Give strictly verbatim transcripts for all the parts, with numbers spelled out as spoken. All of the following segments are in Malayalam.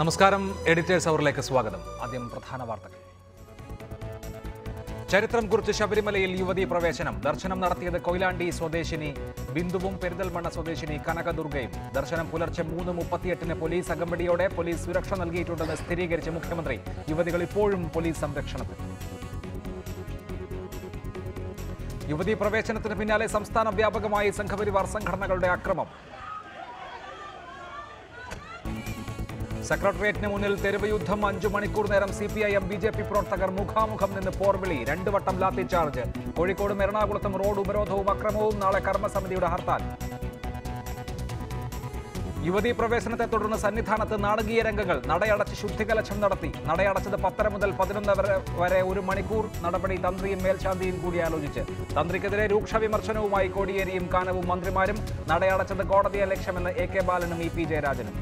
നമസ്കാരം എഡിറ്റേഴ്സ് അവറിലേക്ക് സ്വാഗതം. ആദ്യം പ്രധാന വാർത്തകൾ. ചരിത്രം കുറിച്ച് ശബരിമലയിൽ യുവതി പ്രവേശനം. ദർശനം നടത്തിയത് കൊയിലാണ്ടി സ്വദേശിനി ബിന്ദുവും പെരിന്തൽമണ്ണ സ്വദേശിനി കനകദുർഗയും. ദർശനം പുലർച്ചെ മൂന്ന് മുപ്പത്തിയെട്ടിന് പോലീസ് അകമ്പടിയോടെ പോലീസ് സുരക്ഷ നൽകിയിട്ടുണ്ടെന്ന് സ്ഥിരീകരിച്ച മുഖ്യമന്ത്രി. യുവതികൾ ഇപ്പോഴും പോലീസ് സംരക്ഷണത്തിൽ. യുവതി പ്രവേശനത്തിന് പിന്നാലെ സംസ്ഥാന വ്യാപകമായി സംഘപരിവാർ സംഘടനകളുടെ അക്രമം. സെക്രട്ടേറിയറ്റിന് മുന്നിൽ തെരുവ് യുദ്ധം. അഞ്ചു മണിക്കൂർ നേരം C P I M B J P പ്രവർത്തകർ മുഖാമുഖം നിന്ന് പോർവിളി. രണ്ടു വട്ടം ലാത്തി ചാർജ്. കോഴിക്കോടും എറണാകുളത്തും റോഡ് ഉപരോധവും അക്രമവും. നാളെ കർമ്മസമിതിയുടെ ഹർത്താൽ. യുവതീ പ്രവേശനത്തെ തുടർന്ന് സന്നിധാനത്ത് നാടകീയ രംഗങ്ങൾ. നടയടച്ച് ശുദ്ധികലശം നടത്തി. നടയടച്ചത് പത്തര മുതൽ പതിനൊന്ന് വരെ ഒരു മണിക്കൂർ. നടപടി തന്ത്രിയും മേൽശാന്തിയും കൂടി ആലോചിച്ച്. തന്ത്രിക്കെതിരെ രൂക്ഷ വിമർശനവുമായി കോടിയേരിയും കാനവും മന്ത്രിമാരും. നടയടച്ചത് കോടതിയെ ലക്ഷ്യമെന്ന് എ കെ ബാലനും ഇ പി ജയരാജനും.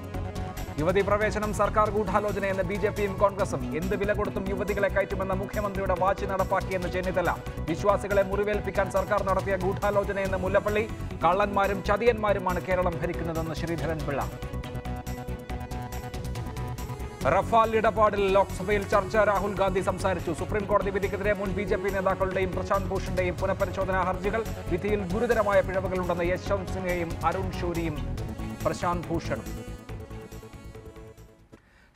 യുവതി പ്രവേശനം സർക്കാർ ഗൂഢാലോചനയെന്ന് ബി ജെ പിയും കോൺഗ്രസും. എന്ത് വില കൊടുത്തും യുവതികളെ കയറ്റുമെന്ന മുഖ്യമന്ത്രിയുടെ വാച്ച് നടപ്പാക്കിയെന്ന് ചെന്നിത്തല. വിശ്വാസികളെ മുറിവേൽപ്പിക്കാൻ സർക്കാർ നടത്തിയ ഗൂഢാലോചനയെന്ന് മുല്ലപ്പള്ളി. കള്ളന്മാരും ചതിയന്മാരുമാണ് കേരളം ഭരിക്കുന്നതെന്ന് ശ്രീധരൻ പിള്ള. റഫാൽ ഇടപാടിൽ ലോക്സഭയിൽ ചർച്ച. രാഹുൽ ഗാന്ധി സംസാരിച്ചു. സുപ്രീംകോടതി വിധിക്കെതിരെ മുൻ ബി ജെ പി നേതാക്കളുടെയും പ്രശാന്ത് ഭൂഷന്റെയും പുനഃപരിശോധനാ ഹർജികൾ. വിധിയിൽ ഗുരുതരമായ പിഴവുകളുണ്ടെന്ന് യശ്വന്ത് സിംഗയും അരുൺ ഷൂരിയും പ്രശാന്ത് ഭൂഷണും.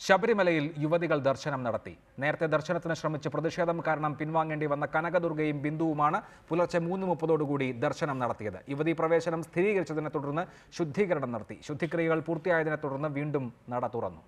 ശബരിമലയിൽ യുവതികൾ ദർശനം നടത്തി. നേരത്തെ ദർശനത്തിന് ശ്രമിച്ച് പ്രതിഷേധം കാരണം പിൻവാങ്ങേണ്ടി വന്ന കനകദുർഗയും ബിന്ദുവുമാണ് പുലർച്ചെ മൂന്ന് മുപ്പതോടുകൂടി ദർശനം നടത്തിയത്. യുവതി പ്രവേശനം സ്ഥിരീകരിച്ചതിനെ തുടർന്ന് ശുദ്ധീകരണം നടത്തി. ശുദ്ധിക്രിയകൾ പൂർത്തിയായതിനെ തുടർന്ന് വീണ്ടും നട തുറന്നു.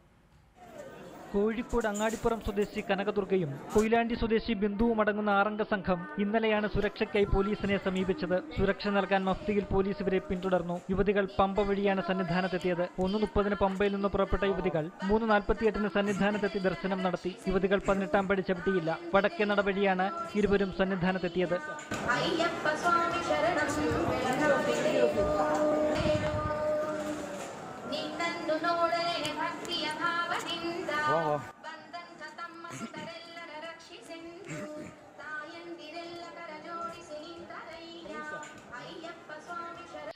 കോഴിക്കോട് അങ്ങാടിപ്പുറം സ്വദേശി കനകദുർഗയും കൊയിലാണ്ടി സ്വദേശി ബിന്ദുവും അടങ്ങുന്ന ആറംഗ സംഘം ഇന്നലെയാണ് സുരക്ഷയ്ക്കായി പോലീസിനെ സമീപിച്ചത്. സുരക്ഷ നൽകാൻ മഫ്തിയിൽ പോലീസ് ഇവരെ പിന്തുടർന്നു. യുവതികൾ പമ്പ വഴിയാണ് സന്നിധാനത്തെത്തിയത്. ഒന്ന് മുപ്പതിന് പമ്പയിൽ നിന്ന് പുറപ്പെട്ട യുവതികൾ മൂന്ന് നാൽപ്പത്തിയെട്ടിന് സന്നിധാനത്തെത്തി ദർശനം നടത്തി. യുവതികൾ പതിനെട്ടാം പടി ചവിട്ടിയില്ല. വടക്കേ നട വഴിയാണ് ഇരുവരും സന്നിധാനത്തെത്തിയത്.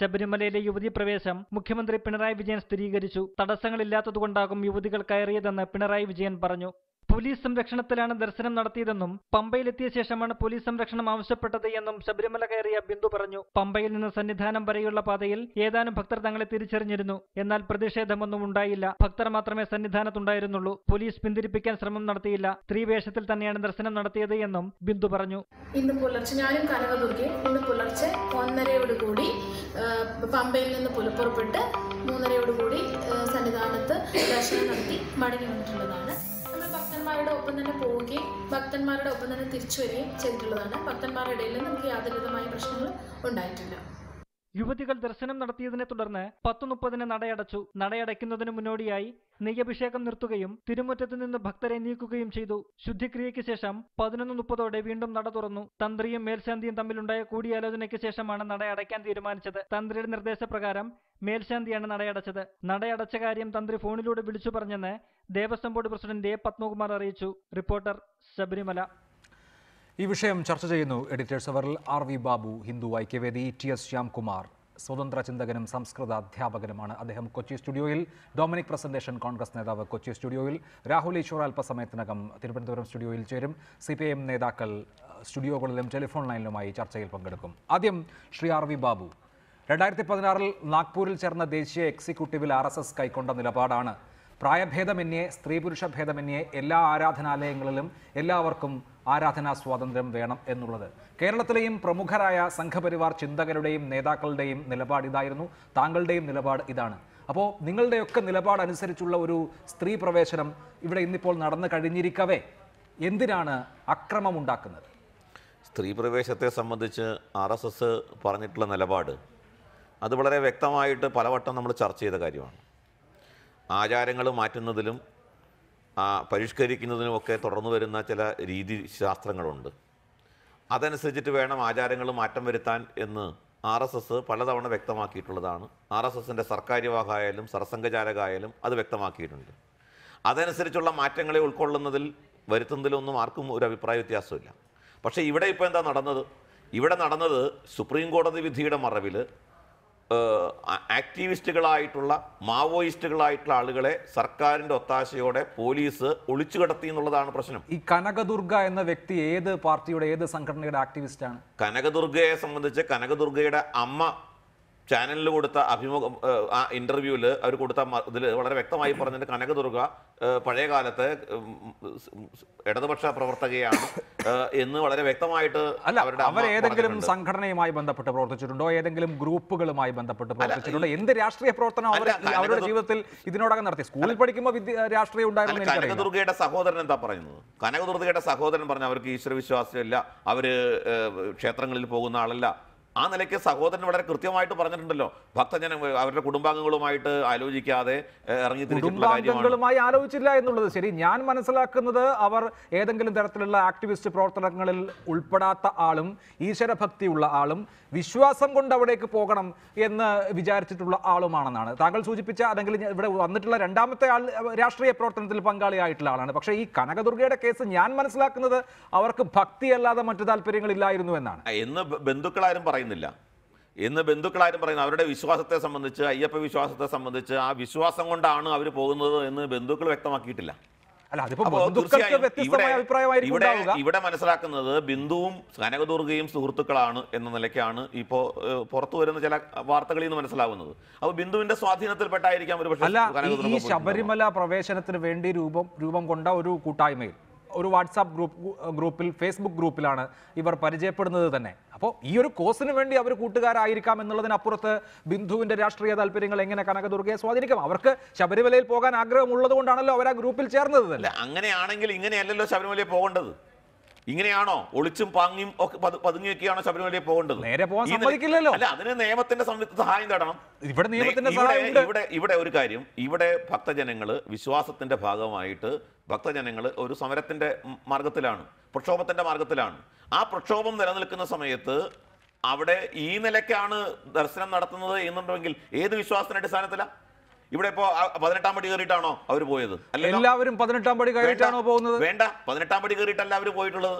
ശബരിമലയിലെ യുവതി പ്രവേശം മുഖ്യമന്ത്രി പിണറായി വിജയൻ സ്ഥിരീകരിച്ചു. തടസ്സങ്ങളില്ലാത്തതുകൊണ്ടാകും യുവതികൾ കയറിയതെന്ന് പിണറായി വിജയൻ പറഞ്ഞു. പോലീസ് സംരക്ഷണത്തിലാണ് ദർശനം നടത്തിയതെന്നും പമ്പയിലെത്തിയ ശേഷമാണ് പോലീസ് സംരക്ഷണം ആവശ്യപ്പെട്ടത് എന്നും ശബരിമല കയറിയ ബിന്ദു പറഞ്ഞു. പമ്പയിൽ നിന്ന് സന്നിധാനം വരെയുള്ള പാതയിൽ ഏതാനും ഭക്തർ തങ്ങളെ തിരിച്ചറിഞ്ഞിരുന്നു. എന്നാൽ പ്രതിഷേധമൊന്നും ഉണ്ടായില്ല. ഭക്തർ മാത്രമേ സന്നിധാനത്തുണ്ടായിരുന്നുള്ളൂ. പോലീസ് പിന്തിരിപ്പിക്കാൻ ശ്രമം നടത്തിയില്ല. സ്ത്രീവേഷത്തിൽ തന്നെയാണ് ദർശനം നടത്തിയത് എന്നും ബിന്ദു പറഞ്ഞു. ഇന്ന് പുലർച്ചെ ഞാനും കനകദുർഗയും ഇന്ന് പുലർച്ചെ ഒന്നരയോടുകൂടി പമ്പയിൽ നിന്ന് പുലപ്പുറപ്പെട്ട് മൂന്നരയോടുകൂടി സന്നിധാനത്ത് ദർശനം നടത്തി മടങ്ങി വന്നിട്ടുള്ളതാണ്. ഭക്തന്മാരോടൊപ്പം തന്നെ പോവുകയും ഭക്തന്മാരുടെ ഒപ്പം തന്നെ തിരിച്ചു വരികയും ചെയ്തിട്ടുള്ളതാണ്. ഭക്തന്മാരുടെ ഇടയിൽ നമുക്ക് യാതൊരുവിധമായ പ്രശ്നങ്ങൾ ഉണ്ടായിട്ടില്ല. യുവതികൾ ദർശനം നടത്തിയതിനെ തുടർന്ന് പത്ത് മുപ്പതിന് നടയടച്ചു. നടയടയ്ക്കുന്നതിന് മുന്നോടിയായി നെയ്യഭിഷേകം നിർത്തുകയും തിരുമുറ്റത്ത് നിന്ന് ഭക്തരെ നീക്കുകയും ചെയ്തു. ശുദ്ധിക്രിയയ്ക്ക് ശേഷം പതിനൊന്ന് മുപ്പതോടെ വീണ്ടും നട തുറന്നു. തന്ത്രിയും മേൽശാന്തിയും തമ്മിലുണ്ടായ കൂടിയാലോചനയ്ക്ക് ശേഷമാണ് നടയടയ്ക്കാൻ തീരുമാനിച്ചത്. തന്ത്രിയുടെ നിർദ്ദേശപ്രകാരം മേൽശാന്തിയാണ് നടയടച്ചത്. നടയടച്ച കാര്യം തന്ത്രി ഫോണിലൂടെ വിളിച്ചു പറഞ്ഞെന്ന് Devaswom board president A Padmakumar അറിയിച്ചു. റിപ്പോർട്ടർ ശബരിമല. ഈ വിഷയം ചർച്ച ചെയ്യുന്നു എഡിറ്റേഴ്സ് അവറിൽ RV Babu, Hindu Aikyavedi. T S Shyamkumar സ്വതന്ത്ര ചിന്തകനും സംസ്കൃത അധ്യാപകനുമാണ്. അദ്ദേഹം കൊച്ചി സ്റ്റുഡിയോയിൽ. ഡൊമിനിക് പ്രസന്റേഷൻ കോൺഗ്രസ് നേതാവ് കൊച്ചി സ്റ്റുഡിയോയിൽ. രാഹുൽ ഈശ്വർ അല്പസമയത്തിനകം തിരുവനന്തപുരം സ്റ്റുഡിയോയിൽ ചേരും. സി പി ഐ എം നേതാക്കൾ സ്റ്റുഡിയോകളിലും ടെലിഫോൺ ലൈനിലുമായി ചർച്ചയിൽ പങ്കെടുക്കും. ആദ്യം ശ്രീ ആർവി ബാബു, രണ്ടായിരത്തി പതിനാറിൽ നാഗ്പൂരിൽ ചേർന്ന ദേശീയ എക്സിക്യൂട്ടീവിൽ ആർ എസ് എസ് കൈക്കൊണ്ട നിലപാടാണ് പ്രായഭേദമന്യേ സ്ത്രീ പുരുഷ ഭേദമന്യേ എല്ലാ ആരാധനാലയങ്ങളിലും എല്ലാവർക്കും ആരാധനാ സ്വാതന്ത്ര്യം വേണം എന്നുള്ളത്. കേരളത്തിലെയും പ്രമുഖരായ സംഘപരിവാർ ചിന്തകരുടെയും നേതാക്കളുടെയും നിലപാട് ഇതായിരുന്നു. താങ്കളുടെയും നിലപാട് ഇതാണ്. അപ്പോൾ നിങ്ങളുടെയൊക്കെ നിലപാടനുസരിച്ചുള്ള ഒരു സ്ത്രീ പ്രവേശനം ഇവിടെ ഇന്നിപ്പോൾ നടന്നു കഴിഞ്ഞിരിക്കവേ എന്തിനാണ് അക്രമമുണ്ടാക്കുന്നത്? സ്ത്രീ പ്രവേശത്തെ സംബന്ധിച്ച് ആർ എസ് എസ് പറഞ്ഞിട്ടുള്ള നിലപാട് അത് വളരെ വ്യക്തമായിട്ട് പലവട്ടം നമ്മൾ ചർച്ച ചെയ്ത കാര്യമാണ്. ആചാരങ്ങൾ മാറ്റുന്നതിലും പരിഷ്കരിക്കുന്നതിനുമൊക്കെ തുടർന്നു വരുന്ന ചില രീതി ശാസ്ത്രങ്ങളുണ്ട്. അതനുസരിച്ചിട്ട് വേണം ആചാരങ്ങൾ മാറ്റം വരുത്താൻ എന്ന് ആർ എസ് എസ് പലതവണ വ്യക്തമാക്കിയിട്ടുള്ളതാണ്. ആർ എസ് എസിൻ്റെ സർക്കാരിവാഹമായാലും സർസംഘചാലകായാലും അത് വ്യക്തമാക്കിയിട്ടുണ്ട്. അതനുസരിച്ചുള്ള മാറ്റങ്ങളെ ഉൾക്കൊള്ളുന്നതിൽ വരുത്തുന്നതിലൊന്നും ആർക്കും ഒരു അഭിപ്രായ വ്യത്യാസമില്ല. പക്ഷേ ഇവിടെ ഇപ്പോൾ എന്താ നടന്നത്? ഇവിടെ നടന്നത് സുപ്രീം കോടതി വിധിയുടെ മറവിൽ ആക്ടിവിസ്റ്റുകളായിട്ടുള്ള മാവോയിസ്റ്റുകളായിട്ടുള്ള ആളുകളെ സർക്കാരിന്റെ ഒത്താശയോടെ പോലീസ് ഒളിച്ചു കടത്തി എന്നുള്ളതാണ് പ്രശ്നം. ഈ കനകദുർഗ എന്ന വ്യക്തി ഏത് പാർട്ടിയുടെ ഏത് സംഘടനയുടെ ആക്ടിവിസ്റ്റ് ആണ്? കനകദുർഗയെ സംബന്ധിച്ച് കനകദുർഗയുടെ അമ്മ ചാനലിൽ കൊടുത്ത അഭിമുഖം ഇന്റർവ്യൂവിൽ അവർ കൊടുത്ത ഇതിൽ വളരെ വ്യക്തമായി പറഞ്ഞിട്ട് കനകദുർഗ പഴയ കാലത്ത് ഇടതുപക്ഷ പ്രവർത്തകയാണ് എന്ന് വളരെ വ്യക്തമായിട്ട് അവർ ഏതെങ്കിലും സംഘടനയുമായി ബന്ധപ്പെട്ട് പ്രവർത്തിച്ചിട്ടുണ്ടോ? ഏതെങ്കിലും ഗ്രൂപ്പുകളുമായി ബന്ധപ്പെട്ട് പ്രവർത്തിച്ചിട്ടുണ്ടോ? എന്ത് രാഷ്ട്രീയ പ്രവർത്തനം അവരുടെ ജീവിതത്തിൽ ഇതിനോടകം നടത്തി? സ്കൂളിൽ പഠിക്കുമ്പോൾ രാഷ്ട്രീയം ഉണ്ടായിരുന്നു. കനകദുർഗയുടെ സഹോദരൻ എന്താ പറയുന്നത്? കനകദുർഗയുടെ സഹോദരൻ പറഞ്ഞു അവർക്ക് ഈശ്വരവിശ്വാസമില്ല, അവര് ക്ഷേത്രങ്ങളിൽ പോകുന്ന ആളല്ല. ആ നിലയ്ക്ക് സഹോദരൻ വളരെ കൃത്യമായിട്ട് പറഞ്ഞിട്ടുണ്ടല്ലോ, ഭക്തജന അവരുടെ കുടുംബാംഗങ്ങളുമായിട്ട് ആലോചിക്കാതെ ഇറങ്ങി കുടുംബാംഗങ്ങളുമായി ആലോചിച്ചില്ല എന്നുള്ളത് ശരി. ഞാൻ മനസ്സിലാക്കുന്നത് അവർ ഏതെങ്കിലും തരത്തിലുള്ള ആക്ടിവിസ്റ്റ് പ്രവർത്തനങ്ങളിൽ ഉൾപ്പെടാത്ത ആളും ഈശ്വരഭക്തിയുള്ള ആളും വിശ്വാസം കൊണ്ട് അവിടേക്ക് പോകണം എന്ന് വിചാരിച്ചിട്ടുള്ള ആളുമാണെന്നാണ് താങ്കൾ സൂചിപ്പിച്ച, അല്ലെങ്കിൽ ഇവിടെ വന്നിട്ടുള്ള രണ്ടാമത്തെ ആൾ രാഷ്ട്രീയ പ്രവർത്തനത്തിൽ പങ്കാളിയായിട്ടുള്ള ആളാണ്. പക്ഷേ ഈ കനകദുർഗയുടെ കേസ് ഞാൻ മനസ്സിലാക്കുന്നത് അവർക്ക് ഭക്തി അല്ലാതെ മറ്റു താല്പര്യങ്ങളില്ലായിരുന്നു എന്നാണ്. എന്ന് ബന്ധുക്കളാരും പറയുന്നത് ില്ല എന്ന് ബന്ധുക്കളാരും പറയുന്നത് അവരുടെ വിശ്വാസത്തെ സംബന്ധിച്ച്, അയ്യപ്പ വിശ്വാസത്തെ സംബന്ധിച്ച് ആ വിശ്വാസം കൊണ്ടാണ് അവർ പോകുന്നത് എന്ന് ബന്ധുക്കൾ വ്യക്തമാക്കിയിട്ടില്ല. ഇവിടെ ഇവിടെ മനസ്സിലാക്കുന്നത് ബിന്ദുവും കനകദുർഗയും സുഹൃത്തുക്കളാണ് എന്ന നിലയ്ക്കാണ് ഇപ്പോൾ പുറത്തു വരുന്ന ചില വാർത്തകളിൽ നിന്ന് മനസ്സിലാവുന്നത്. അപ്പോൾ ബിന്ദുവിന്റെ സ്വാധീനത്തിൽപ്പെട്ടായിരിക്കാം ഒരുപക്ഷേ ഈ ശബരിമല പ്രവേശനത്തിന് വേണ്ടി രൂപം രൂപം കൊണ്ട ഒരു കൂട്ടായ്മയിൽ, ഒരു വാട്സാപ്പ് ഗ്രൂപ്പ് ഗ്രൂപ്പിൽ ഫേസ്ബുക്ക് ഗ്രൂപ്പിലാണ് ഇവർ പരിചയപ്പെടുന്നത് തന്നെ. അപ്പോൾ ഈ ഒരു കോസിന് വേണ്ടി അവർ കൂട്ടുകാരായിരിക്കാം എന്നുള്ളതിനപ്പുറത്ത് ബിന്ദുവിൻ്റെ രാഷ്ട്രീയ താല്പര്യങ്ങൾ എങ്ങനെ കനകദുർഗയെ സ്വാധീനിക്കാം? അവർക്ക് ശബരിമലയിൽ പോകാൻ ആഗ്രഹമുള്ളത് കൊണ്ടാണല്ലോ അവർ ആ ഗ്രൂപ്പിൽ ചേർന്നത് തന്നെ. അങ്ങനെയാണെങ്കിൽ ഇങ്ങനെയല്ലല്ലോ ശബരിമലയിൽ പോകേണ്ടത്. ഇങ്ങനെയാണോ ഒളിച്ചും പാങ്ങിയും ഒക്കെ പതുങ്ങിയൊക്കെയാണോ ശബരിമലയിൽ പോകേണ്ടത്? നേരെ പോകാൻ സമ്മതിക്കില്ലല്ലോ. അല്ല, അതിന് നിയമത്തിന്റെ സഹായം തേടണം. ഇവിടെ നിയമത്തിന്റെ സഹായം ഇവിടെ ഇവിടെ ഒരു കാര്യം, ഇവിടെ ഭക്തജനങ്ങൾ വിശ്വാസത്തിന്റെ ഭാഗമായിട്ട് ഭക്തജനങ്ങൾ ഒരു സമരത്തിന്റെ മാർഗത്തിലാണ്, പ്രക്ഷോഭത്തിന്റെ മാർഗത്തിലാണ്. ആ പ്രക്ഷോഭം നിലനിൽക്കുന്ന സമയത്ത് അവിടെ ഈ നിലയ്ക്കാണ് ദർശനം നടത്തുന്നത് എന്നുണ്ടെങ്കിൽ ഏത് വിശ്വാസത്തിന്റെ അടിസ്ഥാനത്തിലാണ്? ഇവിടെ ഇപ്പോ പതിനെട്ടാം പടി കയറിയിട്ടാണോ അവർ പോയത്? എല്ലാവരും പതിനെട്ടാം പടി കയറിയിട്ടാണോ പോകുന്നത്? വേണ്ട, പതിനെട്ടാം പടി കയറിയിട്ടല്ല അവർ പോയിട്ടുള്ളത്.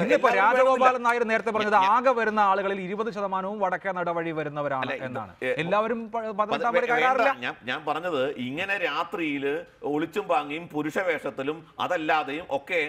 ഇന്നിപ്പോ രാജഗോപാലൻ നായർ നേരത്തെ പറഞ്ഞത് ആകെ വരുന്ന ആളുകളിൽ ഇരുപത് ശതമാനവും വടക്കേ നടവഴി വരുന്നവരാണ് എന്നാണ്. എല്ലാവരും പതിനെട്ടാം പടി കയറാറില്ല. ഞാൻ ഞാൻ പറഞ്ഞത് ഇങ്ങനെ രാത്രിയിൽ ഒളിച്ചും പാങ്ങിയും പുരുഷവേഷത്തിലും അതല്ലാതെയും ഒക്കെ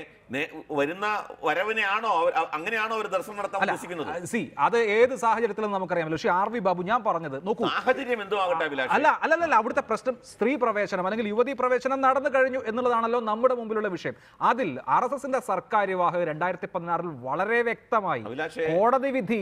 വരുന്ന വരവിനെയാണോ അങ്ങനെയാണോ അവർ ദർശനം നടത്താൻ ഉദ്ദേശിക്കുന്നത്? സി, അത് ഏത് സാഹചര്യത്തിലും നമുക്കറിയാമല്ലോ. പക്ഷേ ആർ വി ബാബു, ഞാൻ പറഞ്ഞത് നോക്കൂ, സാഹചര്യം എന്തോ ആകട്ടെ അഭിലാഷ്. അല്ല അല്ല അല്ല അവിടുത്തെ പ്രശ്നം സ്ത്രീ പ്രവേശനം അല്ലെങ്കിൽ യുവതി പ്രവേശനം നടന്നു കഴിഞ്ഞു എന്നുള്ളതാണല്ലോ നമ്മുടെ മുമ്പിലുള്ള വിഷയം. അതിൽ ആർ എസ് എസിന്റെ സർക്കാർ വിവാഹം രണ്ടായിരത്തി പതിനാറിൽ വളരെ വ്യക്തമായി കോടതി വിധി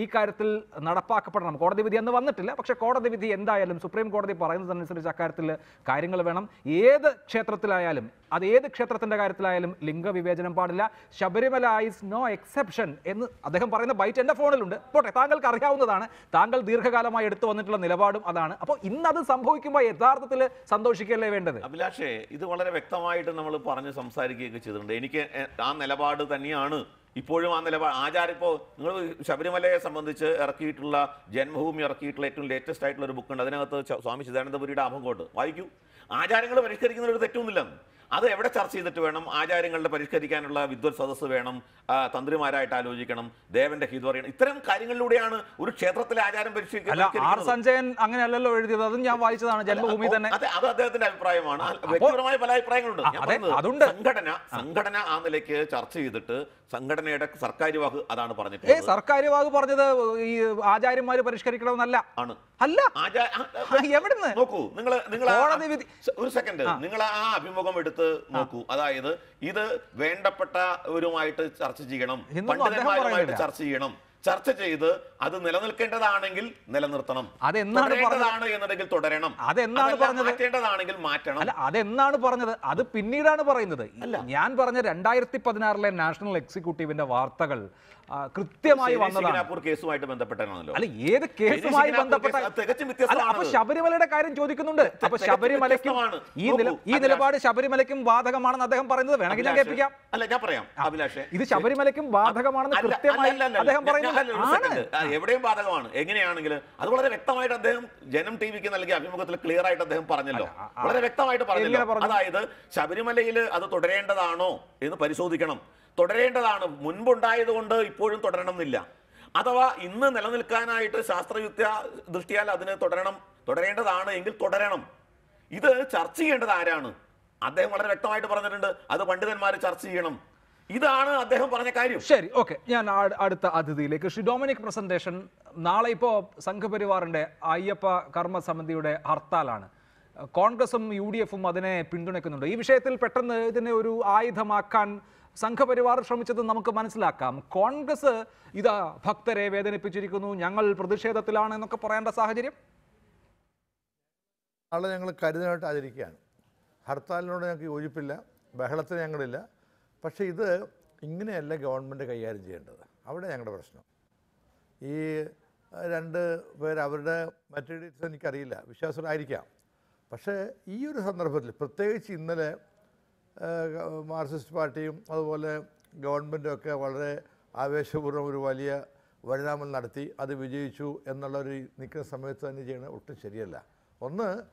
ഈ കാര്യത്തിൽ നടപ്പാക്കപ്പെടണം. കോടതി വിധി എന്ന് വന്നിട്ടില്ല, പക്ഷേ കോടതി വിധി എന്തായാലും സുപ്രീം കോടതി പറയുന്നതനുസരിച്ച് അക്കാര്യത്തിൽ കാര്യങ്ങൾ വേണം. ഏത് ക്ഷേത്രത്തിലായാലും, അത് ഏത് ക്ഷേത്രത്തിൻ്റെ കാര്യത്തിലായാലും ലിംഗവിവേചനം പാടില്ല. ശബരിമല ഈസ് നോ എക്സെപ്ഷൻ എന്ന് അദ്ദേഹം പറയുന്ന ബൈറ്റ് എൻ്റെ ഫോണിലുണ്ട്. പോട്ടെ, താങ്കൾക്ക് അറിയാവുന്നതാണ്. താങ്കൾ ദീർഘകാലമായി എടുത്തു വന്നിട്ടുള്ള നിലപാടും അതാണ്. അപ്പോൾ ഇന്നത് സംഭവിക്കുമ്പോൾ യഥാർത്ഥത്തിൽ സന്തോഷിക്കല്ലേ വേണ്ടത്? അഭിലാഷേ, ഇത് വളരെ വ്യക്തമായിട്ട് നമ്മൾ പറഞ്ഞ് സംസാരിക്കുകയൊക്കെ ചെയ്തിട്ടുണ്ട്. എനിക്ക് ആ നിലപാട് തന്നെയാണ് ഇപ്പോഴും. ആ നിലപാട് ആചാരം ഇപ്പോൾ നിങ്ങൾ ശബരിമലയെ സംബന്ധിച്ച് ഇറക്കിയിട്ടുള്ള, ജന്മഭൂമി ഇറക്കിയിട്ടുള്ള ഏറ്റവും ലേറ്റസ്റ്റ് ആയിട്ടുള്ള ഒരു ബുക്കുണ്ട്. അതിനകത്ത് സ്വാമി ചിദാനന്ദപുരിയുടെ ആഭംകോട്ട് വായിക്കൂ. ആചാരങ്ങൾ പരിഷ്കരിക്കുന്ന ഒരു തെറ്റൊന്നുമില്ലെന്ന്, അത് എവിടെ ചർച്ച ചെയ്തിട്ട് വേണം? ആചാരങ്ങളുടെ പരിഷ്കരിക്കാനുള്ള വിദ്വത് സദസ്സ് വേണം, തന്ത്രിമാരായിട്ട് ആലോചിക്കണം, ദേവന്റെ ഹിത് പറയണം. ഇത്തരം കാര്യങ്ങളിലൂടെയാണ് ഒരു ക്ഷേത്രത്തിലെ ആചാരം പരിഷ്കരിക്കുന്നത്. ആർ സഞ്ജയൻ അങ്ങനെയല്ലോ എഴുതിയത്, അതും ഞാൻ വായിച്ചതാണ്. ജന്മഭൂമി തന്നെ അത് അദ്ദേഹത്തിന്റെ അഭിപ്രായമാണ്. വ്യക്തിപരമായ പല അഭിപ്രായങ്ങളുണ്ട്. സംഘടന സംഘടന ആ നിലയ്ക്ക് ചർച്ച ചെയ്തിട്ട് സംഘടനയുടെ സർക്കാർ വാക്ക് അതാണ് പറഞ്ഞത്. സർക്കാർ വാക്ക് പറഞ്ഞത് ഈ ആചാര്യന്മാര് പരിഷ്കരിക്കണമെന്നല്ല ആണ്. അല്ല, എവിടുന്ന് നോക്കൂ നിങ്ങൾ നിങ്ങൾ ഒരു സെക്കൻഡ് നിങ്ങൾ ആ അഭിമുഖം എടുത്ത് നോക്കൂ. അതായത് ഇത് വേണ്ടപ്പെട്ടവരുമായിട്ട് ചർച്ച ചെയ്യണം, പണ്ഡിതന്മാരുമായിട്ട് ചർച്ച ചെയ്യണം. ചർച്ച ചെയ്ത് അത് നിലനിൽക്കേണ്ടതാണെങ്കിൽ നിലനിർത്തണം, തുടരേണ്ടതാണ് എന്നുണ്ടെങ്കിൽ തുടരണം, മാറ്റേണ്ടതാണെങ്കിൽ മാറ്റണം. അല്ല, അതെന്നാണ് പറഞ്ഞത്? അത് പിന്നീടാണ് പറയുന്നത്. ഞാൻ പറഞ്ഞ രണ്ടായിരത്തി പതിനാറിലെ നാഷണൽ എക്സിക്യൂട്ടീവിന്റെ വാർത്തകൾ കൃത്യമായി വന്നതാണ്. കേസുമായിട്ട് ബന്ധപ്പെട്ടാണല്ലോ. അല്ല, ഏത് കേസുമായി ബന്ധപ്പെട്ട അപ്പൊ ശബരിമലയുടെ കാര്യം ചോദിക്കുന്നുണ്ട്. അപ്പൊ ശബരിമലയ്ക്കും ഈ നിലപാട് ശബരിമലയ്ക്കും ബാധകമാണെന്ന് അദ്ദേഹം പറയുന്നത് വേണമെങ്കിൽ ഞാൻ കേൾപ്പിക്കാം. അല്ല, ഞാൻ പറയാം അഭിലാഷേ, ഇത് ശബരിമലയ്ക്കും ബാധകമാണെന്ന് കൃത്യമായി അദ്ദേഹം പറയുന്നത് എവിടെയും ബാധകമാണ്. എങ്ങനെയാണെങ്കിൽ അത് വളരെ വ്യക്തമായിട്ട് അദ്ദേഹം ജനം ടി വിക്ക് നൽകിയ അഭിമുഖത്തിൽ ക്ലിയർ ആയിട്ട് അദ്ദേഹം പറഞ്ഞല്ലോ, വളരെ വ്യക്തമായിട്ട് പറഞ്ഞല്ലോ. അതായത് ശബരിമലയിൽ അത് തുടരേണ്ടതാണോ എന്ന് പരിശോധിക്കണം, തുടരേണ്ടതാണ്. മുൻപുണ്ടായത് കൊണ്ട് ഇപ്പോഴും തുടരണം എന്നില്ല. Adawa in the Lanilkana, it is Shastra Yutta, Dustia Ladina Totanum, Totarenda, Anna, Ingil Totaranum. Either Churchy and the Iran. Are they one rectoid or other one than Mari Churchy? Either Anna, they have Paranakari. Sherry, okay. Yan Adata Adi, like a Dominic presentation, Nalai Pop, Sankaparivarande, Ayapa, Karma Samadiude, Hartalana. Congressum, U D F, Madene, Pindunakan, Ivishatil Petan, the Nuru, Aithamakan. Sanka Parivar from each other Namakamanslakam, Congress either Paktare, Vedan Pichirikunu, Yangal, Pradesha, the Tilan and Kaparanda Sahajip? Alla Yangal Cardinal Tadrikan, Hartal Nodanaki Ujipilla, Bahalata Yangrilla, Pashi the Ingene government like a year gender. How would I younger person? He under wherever materials and Karila, which has an idea. Pasha, you under Protege in the Marxist party, other government, Valre, Aveshaburam Rivalia, Vadam Narti, other Vijichu, and the Lori Nikas Samet and Jena Uta Sheriella. On the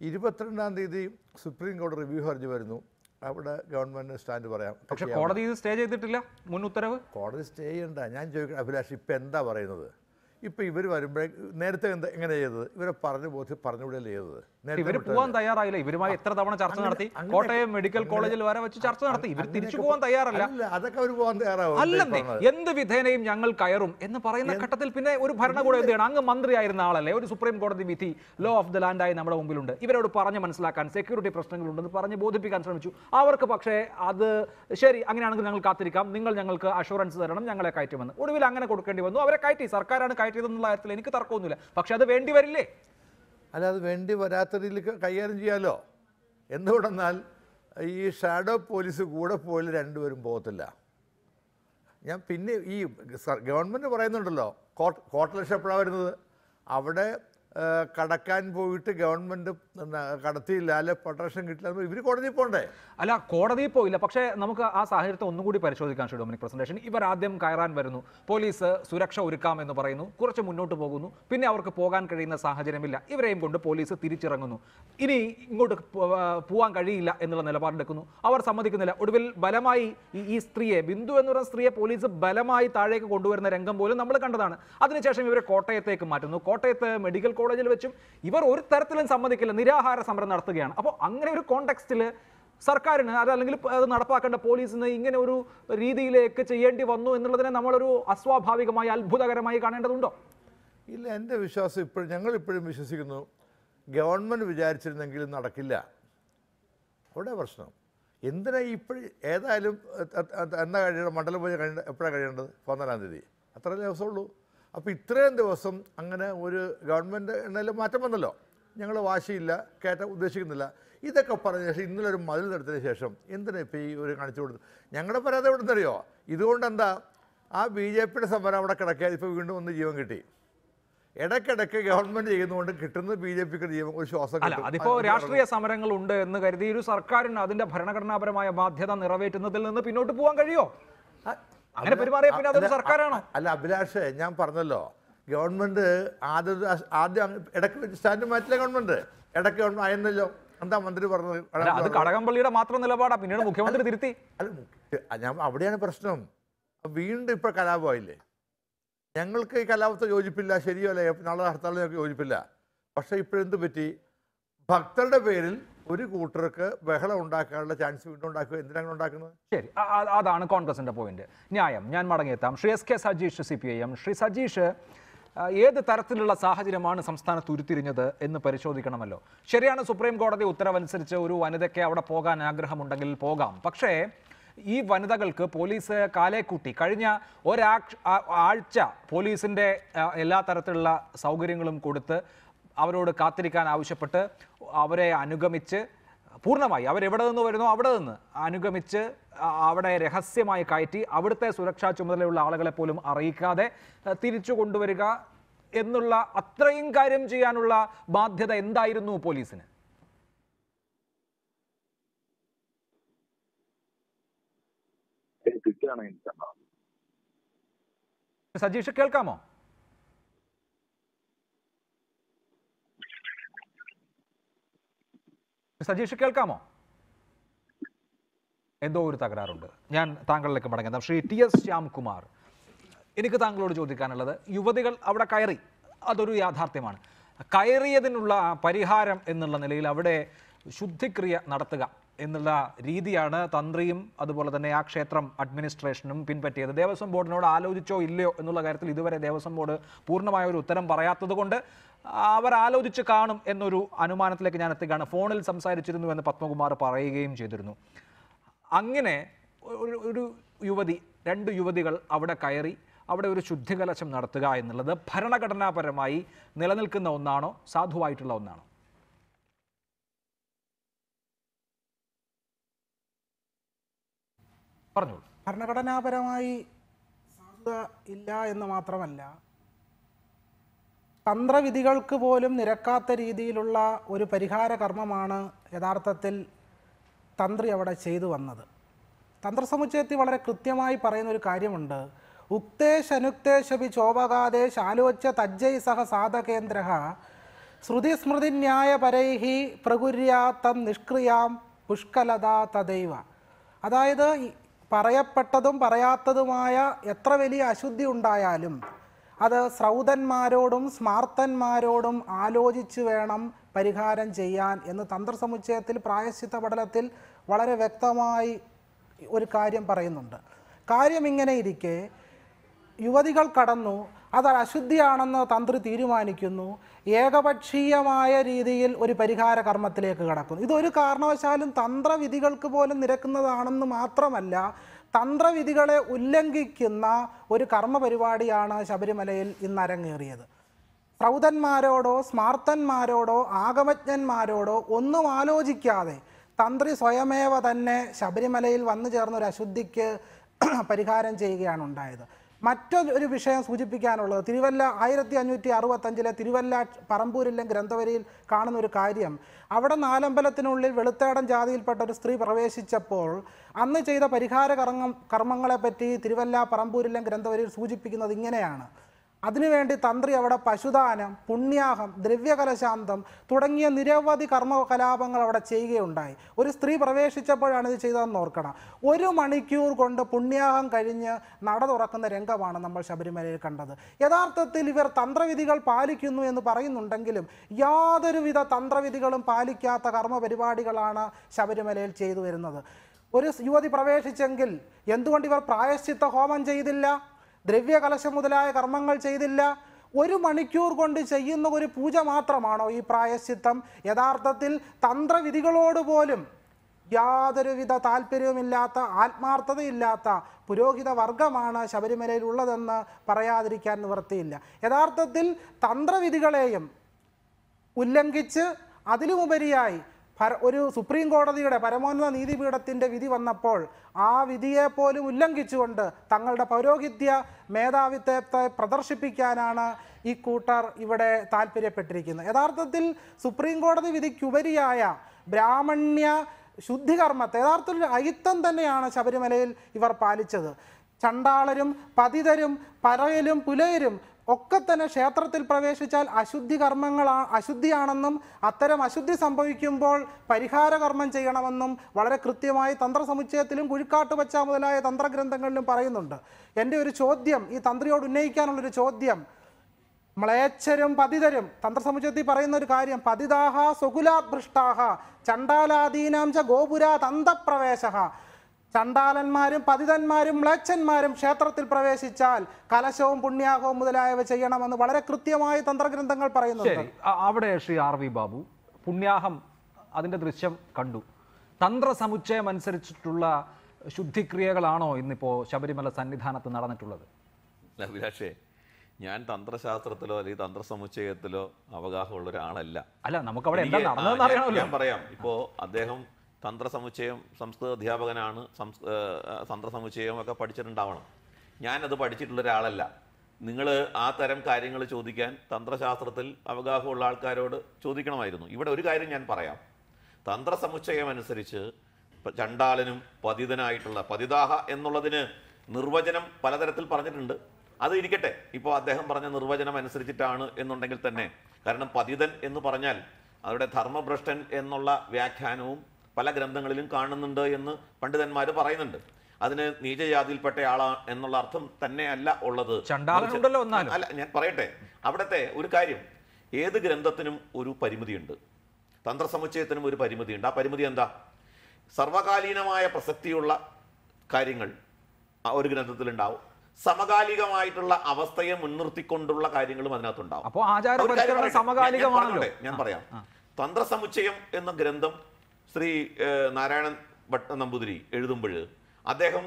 Idipatrandi, the Supreme Court review her Giverno, after government stand over. Quarter is stage at the Tilla, Munutara? Quarter stage and Danan Jogavilashi Penda or another. If you very break, Nertha and the England, we're a partner both a partner later. Never put on the Yarra, very much Chartanati, Cotta Medical College, wherever Chartanati, did you go on the Yarra? Other cover on the Yarra. Yen the Vithanim, Yangal Kairum, in the Parana Catal Pine, would Paranago, the Nanga Mandri Irinala, the Supreme Court of the Viti, law of the land I number of Bilunda. Even out of Paranaman Slack and security personnel, the Parana both be concerned you. Our Kapakshe, other Sherry, Anganangal Katrika, Ningal Yangal Assurance, Yangala Kaitaman. What will Anganakoka do? No, our Kaitis are Karanakai. Paksha the Vendi very late. Another Vendi Varatha Kayan Giallo. In the Udanal, a shadow police would have boiled and were in Botella. Yampini, government of Randall law, courtless approval, Avade, Kadakan, Bovita, government of Kadati, Lala, Patrician, every quarter the Ponde. Alla Corda the Poila Paksha, Namaka, Asahir, Nugudi Perisho, the country Dominic presentation, Ibaradem, Kairan Vernu, Police, Suraksha, Urikam, and the Parano, Kurchamuno to Bogunu, Pinavaka Pogan, Karina Sahajamilla, Ibrahim Gunda Police, Tirichirangunu, Ini Gud Puankarilla, and the Lanapandakunu, our Samadikana, Udvil, Balamai, East three, Bindu and Rastria, Police, Balamai, Tarek, Godu, and the Rangambola, Namakandana. Other Chasham, every quarter take Matano, Cotta, medical. Even over Tartil and Samadikil, Nira Hara Samar Narthagan. Upon Angry context still, Sarkar Narpak and the police in the Ingenuru, Ridi Lake, Yenti, Vanu, and the Namaru, Aswab Havikamayal, Budagaramayakan and Dundo. He'll end the Vishas, generally pretty vicious signal, government which I said Nangil Narakilla. Whatever snow. In the Eda Anna Mandalava and Praga for the Nandi. Athana Solo. A picture and there was some Angana with government and Matamandalo. Yangla Washila, Kata Udashindala, either Kapara, Singular Mother, the Shesham, in the Nepi, Urikanchu, Yangla Parada Udario, Idunda, I B J P Samarava Karaka if you window on the Yungiti. Edaka government, you don't return the B J P, which also before Rashri Samarangalunda and the Gardirus are car and other Paranakarnabramaya Badhedan, Ravate, and the Pino to Puangario. I am Parnello. Government, others are the adequate standard match government. Adequate and the Mandri. The Karagambalida Matron Lavada, Pinot, Mukamandri. I am Abdian Personum. A bean de Percala Boyle. Yangle Kalav the Yojipilla, Serio, Nala Hartala Yojipilla. Pasha print the Viti, Bakter the Veil. ഒരു കൂട്ടർക്ക് ബഹളം ഉണ്ടാക്കാനുള്ള ചാൻസ് വീണ്ടുണ്ടാക്കുക എന്തിനാണ് ഉണ്ടാക്കുന്നത് ശരി അതാണ് കോൺഗ്രസിന്റെ പോയിന്റ് ന്യായം ഞാൻ മടങ്ങിയെത്താം Shri S K Sajeesh CPIM Shri Sajeesh ഏത് തരത്തിലുള്ള സാഹചര്യമാണ് സംസ്ഥാനത്ത് ഉരുത്തിരിഞ്ഞത് എന്ന് പരിശോധിക്കണമല്ലോ ശരിയാണ് സുപ്രീം കോടതി ഉത്തരവനുസരിച്ച് ഒരു വനിതയ്ക്ക് അവിടെ പോകാൻ ആഗ്രഹമുണ്ടെങ്കിൽ പോകാം പക്ഷേ ഈ വനിതകൾക്ക് പോലീസ് കാലേക്കൂട്ടി കഴിഞ്ഞ ഒരാഴ്ച പോലീസിന്റെ എല്ലാ തരത്തിലുള്ള സൗകര്യങ്ങളും കൊടുത്ത് അവരോട് കാത്തിരിക്കാൻ ആവശ്യപ്പെട്ട് അവരെ അനുഗമിച്ച് പൂർണ്ണമായി അവർ എവിടെ നിന്ന് വരുന്നു അവിടെ നിന്ന് അനുഗമിച്ച് അവിടെ രഹസ്യമായി കയറ്റി അവിടുത്തെ സുരക്ഷാ ചുമതലയുള്ള ആളുകളെ പോലും അറിയിക്കാതെ തിരിച്ചു കൊണ്ടുവരിക എന്നുള്ള അത്രയും കാര്യം ചെയ്യാനുള്ള ബാധ്യത എന്തായിരുന്നു പോലീസിന് സജീഷ് കേൾക്കാമോ സജീഷ് കേൾക്കാമോ എന്തോ ഒരു തകരാറുണ്ട് ഞാൻ താങ്കളിലേക്ക് മടങ്ങാം ശ്രീ ടി എസ് ശ്യാംകുമാർ എനിക്ക് താങ്കളോട് ചോദിക്കാനുള്ളത് യുവതികൾ അവിടെ കയറി അതൊരു യാഥാർത്ഥ്യമാണ് കയറിയതിനുള്ള പരിഹാരം എന്നുള്ള നിലയിൽ അവിടെ ശുദ്ധിക്രിയ നടത്തുക എന്നുള്ള രീതിയാണ് തന്ത്രിയും അതുപോലെ തന്നെ ആ ക്ഷേത്രം അഡ്മിനിസ്ട്രേഷനും പിൻപറ്റിയത് ദേവസ്വം ബോർഡിനോട് ആലോചിച്ചോ ഇല്ലയോ എന്നുള്ള കാര്യത്തിൽ ഇതുവരെ ദേവസ്വം ബോർഡ് പൂർണ്ണമായ ഒരു ഉത്തരം പറയാത്തതുകൊണ്ട് അവർ ആലോചിച്ച് കാണും എന്നൊരു അനുമാനത്തിലേക്ക് ഞാൻ എത്തുകയാണ് ഫോണിൽ സംസാരിച്ചിരുന്നു എന്ന് പത്മകുമാർ പറയുകയും ചെയ്തിരുന്നു അങ്ങനെ ഒരു യുവതി രണ്ട് യുവതികൾ അവിടെ കയറി അവിടെ ഒരു ശുദ്ധികലശം നടത്തുക എന്നുള്ളത് ഭരണഘടനാപരമായി നിലനിൽക്കുന്ന ഒന്നാണോ സാധുവായിട്ടുള്ള ഒന്നാണോ പറഞ്ഞു ഭരണഘടനാപരമായി സാധുത ഇല്ല എന്ന് മാത്രമല്ല തന്ത്രവിധികൾക്ക് പോലും നിരക്കാത്ത രീതിയിലുള്ള ഒരു പരിഹാര കർമ്മമാണ് യഥാർത്ഥത്തിൽ തന്ത്രി അവിടെ ചെയ്തു വന്നത് തന്ത്രസമുച്ചയത്തിൽ വളരെ കൃത്യമായി പറയുന്ന ഒരു കാര്യമുണ്ട് ഉക്തേശ് അനുക്തേശപി ചോപകാദേശ് ആലോച്യ തജ്ജൈ സഹ സാധകേന്ദ്രഃ ശ്രുതിസ്മൃതിന്യായപരൈഹി പ്രകുര്യാതം നിഷ്ക്രിയാം പുഷ്കലതാ തദൈവ അതായത് പറയപ്പെട്ടതും പറയാത്തതുമായ എത്ര വലിയ അശുദ്ധി ഉണ്ടായാലും അത് ശ്രൗതന്മാരോടും സ്മാർത്തന്മാരോടും ആലോചിച്ച് വേണം പരിഹാരം ചെയ്യാൻ എന്ന് തന്ത്രസമുച്ചയത്തിൽ പ്രായശ്ചിത്ത പടലത്തിൽ വളരെ വ്യക്തമായി ഒരു കാര്യം പറയുന്നുണ്ട് കാര്യം ഇങ്ങനെ ഇരിക്കെ യുവതികൾ കടന്നു അത് അശുദ്ധിയാണെന്ന് തന്ത്രി തീരുമാനിക്കുന്നു ഏകപക്ഷീയമായ രീതിയിൽ ഒരു പരിഹാര കർമ്മത്തിലേക്ക് കടക്കുന്നു ഇതൊരു കാരണവശാലും തന്ത്രവിധികൾക്ക് പോലും നിരക്കുന്നതാണെന്ന് മാത്രമല്ല തന്ത്രവിധികളെ ഉല്ലംഘിക്കുന്ന ഒരു കർമ്മപരിപാടിയാണ് ശബരിമലയിൽ ഇന്ന് അരങ്ങേറിയത് പ്രൗഢന്മാരോടോ സ്മാർത്തന്മാരോടോ ആഗമജ്ഞന്മാരോടോ ഒന്നും ആലോചിക്കാതെ തന്ത്രി സ്വയമേവ തന്നെ ശബരിമലയിൽ വന്നു ചേർന്നൊരു അശുദ്ധിക്ക് പരിഹാരം ചെയ്യുകയാണ് ഉണ്ടായത് മറ്റൊരു വിഷയം സൂചിപ്പിക്കാനുള്ളത് തിരുവല്ല ആയിരത്തി അഞ്ഞൂറ്റി അറുപത്തഞ്ചിലെ തിരുവല്ല പറമ്പൂരിലെ ഗ്രന്ഥവരിയിൽ കാണുന്ന ഒരു കാര്യം അവിടെ നാലമ്പലത്തിനുള്ളിൽ വെളുത്താടൻ ജാതിയിൽപ്പെട്ട ഒരു സ്ത്രീ പ്രവേശിച്ചപ്പോൾ അന്ന് ചെയ്ത പരിഹാര കർമ്മം കർമ്മങ്ങളെപ്പറ്റി തിരുവല്ല പറമ്പൂരിലെ ഗ്രന്ഥവരിയിൽ സൂചിപ്പിക്കുന്നത് ഇങ്ങനെയാണ് അതിനുവേണ്ടി തന്ത്രി അവിടെ പശുദാനം പുണ്യാഹം ദ്രവ്യകലശാന്തം തുടങ്ങിയ നിരവധി കർമ്മകലാപങ്ങൾ അവിടെ ചെയ്യുകയുണ്ടായി ഒരു സ്ത്രീ പ്രവേശിച്ചപ്പോഴാണ് ഇത് ചെയ്തതെന്ന് ഓർക്കണം ഒരു മണിക്കൂർ കൊണ്ട് പുണ്യാഹം കഴിഞ്ഞ് നട തുറക്കുന്ന രംഗമാണ് നമ്മൾ ശബരിമലയിൽ കണ്ടത് യഥാർത്ഥത്തിൽ ഇവർ തന്ത്രവിധികൾ പാലിക്കുന്നു എന്ന് പറയുന്നുണ്ടെങ്കിലും യാതൊരുവിധ തന്ത്രവിധികളും പാലിക്കാത്ത കർമ്മ പരിപാടികളാണ് ശബരിമലയിൽ ചെയ്തു വരുന്നത് ഒരു യുവതി പ്രവേശിച്ചെങ്കിൽ എന്തുകൊണ്ട് ഇവർ പ്രായശ്ചിത്ത ഹോമം ചെയ്തില്ല ദ്രവ്യകലശം മുതലായ കർമ്മങ്ങൾ ചെയ്തില്ല ഒരു മണിക്കൂർ കൊണ്ട് ചെയ്യുന്ന ഒരു പൂജ മാത്രമാണോ ഈ പ്രായശ്ചിത്തം യഥാർത്ഥത്തിൽ തന്ത്രവിധികളോടുപോലും യാതൊരുവിധ താല്പര്യവുമില്ലാത്ത ആത്മാർത്ഥതയില്ലാത്ത പുരോഹിത വർഗമാണ് ശബരിമലയിലുള്ളതെന്ന് പറയാതിരിക്കാൻ നിവൃത്തിയില്ല യഥാർത്ഥത്തിൽ തന്ത്രവിധികളെയും ഉല്ലംഘിച്ച് അതിലുമുപരിയായി ഒരു സുപ്രീം കോടതിയുടെ പരമോന്നത നീതിപീഠത്തിൻ്റെ വിധി വന്നപ്പോൾ ആ വിധിയെപ്പോലും ഉല്ലംഘിച്ചുകൊണ്ട് തങ്ങളുടെ പൗരോഹിത്യ മേധാവിത്വത്തെ പ്രദർശിപ്പിക്കാനാണ് ഈ കൂട്ടർ ഇവിടെ താല്പര്യപ്പെട്ടിരിക്കുന്നത് യഥാർത്ഥത്തിൽ സുപ്രീം കോടതി വിധിക്കുപരിയായ ബ്രാഹ്മണ്യ ശുദ്ധികർമ്മത്തെ യഥാർത്ഥത്തിൽ അയിത്തം തന്നെയാണ് ശബരിമലയിൽ ഇവർ പാലിച്ചത് ചണ്ടാളരും പതിതരും പരയലും പുലയരും ഒക്കെ തന്നെ ക്ഷേത്രത്തിൽ പ്രവേശിച്ചാൽ അശുദ്ധി കർമ്മങ്ങളാ അശുദ്ധിയാണെന്നും അത്തരം അശുദ്ധി സംഭവിക്കുമ്പോൾ പരിഹാര കർമ്മം ചെയ്യണമെന്നും വളരെ കൃത്യമായി തന്ത്രസമുച്ചയത്തിലും കുഴിക്കാട്ട് പച്ച മുതലായ തന്ത്രഗ്രന്ഥങ്ങളിലും പറയുന്നുണ്ട് എൻ്റെ ഒരു ചോദ്യം ഈ തന്ത്രിയോട് ഉന്നയിക്കാനുള്ളൊരു ചോദ്യം മ്ലേച്ഛരും പതിതരും തന്ത്രസമുച്ചയത്തിൽ പറയുന്ന ഒരു കാര്യം പതിതാഹ സ്വകുലാഭൃഷ്ടാഹ ചണ്ടാലാദീനാംച ഗോപുരാതന്തപ്രവേശഃ ചണ്ടാലന്മാരും പതിതന്മാരും മ്ലേച്ഛന്മാരും ക്ഷേത്രത്തിൽ പ്രവേശിച്ചാൽ കലശവും പുണ്യാഹവും മുതലായവ ചെയ്യണമെന്ന് വളരെ കൃത്യമായ തന്ത്രഗ്രന്ഥങ്ങൾ പറയുന്നുണ്ട് അവിടെ ശ്രീ ആർ വി ബാബു പുണ്യാഹം അതിന്റെ ദൃശ്യം കണ്ടു തന്ത്രസമുച്ചയം അനുസരിച്ചിട്ടുള്ള ശുദ്ധിക്രിയകളാണോ ഇന്നിപ്പോ ശബരിമല സന്നിധാനത്ത് നടന്നിട്ടുള്ളത് അഭിലാഷേ ഞാൻ തന്ത്രശാസ്ത്രത്തിലോ അല്ലെങ്കിൽ തന്ത്രസമുച്ചയത്തിലോ അവഗാഹമുള്ള ഒരാളല്ല അല്ല നമുക്ക് അവിടെ എന്താ നടന്നതെന്ന് അറിയാമല്ലോ ഞാൻ പറയാം ഇപ്പോ അദ്ദേഹം തന്ത്രസമുച്ചയം സംസ്കൃത അധ്യാപകനാണ് സംസ് തന്ത്രസമുച്ചയം ഒക്കെ പഠിച്ചിട്ടുണ്ടാവണം ഞാനത് പഠിച്ചിട്ടുള്ള ഒരാളല്ല നിങ്ങൾ ആ തരം കാര്യങ്ങൾ ചോദിക്കാൻ തന്ത്രശാസ്ത്രത്തിൽ അവഗാഹമുള്ള ആൾക്കാരോട് ചോദിക്കണമായിരുന്നു ഇവിടെ ഒരു കാര്യം ഞാൻ പറയാം തന്ത്രസമുച്ചയം അനുസരിച്ച് ചണ്ടാലനും പതിതനായിട്ടുള്ള പതിതാഹ എന്നുള്ളതിന് നിർവചനം പലതരത്തിൽ പറഞ്ഞിട്ടുണ്ട് അത് ഇരിക്കട്ടെ ഇപ്പോൾ അദ്ദേഹം പറഞ്ഞ നിർവചനം അനുസരിച്ചിട്ടാണ് എന്നുണ്ടെങ്കിൽ തന്നെ കാരണം പതിതൻ എന്ന് പറഞ്ഞാൽ അവരുടെ ധർമ്മഭ്രഷ്ടൻ എന്നുള്ള വ്യാഖ്യാനവും പല ഗ്രന്ഥങ്ങളിലും കാണുന്നുണ്ട് എന്ന് പണ്ഡിതന്മാർ പറയുന്നുണ്ട് Adine Nija Adil Patala and Lartham, Tanella, Ola, Chandala, Parate, Abate, Urikarium, E the Grandatinum Uru Parimudinda, Tantra Samuchetan Uru Parimudinda, Parimudinda, Sarvakalina Maya Prasatiula, Kiringal, our Grandatilendau, Samagaliga Maitula, Avastaya Munurti Kondula, Kiringal Manatunda. Upon Ajar, Samagaliga Manapara, Tantra Samucheum in the Grandam, Sri Narayanan Bhattanambudiri, Edumbudu. Adeham,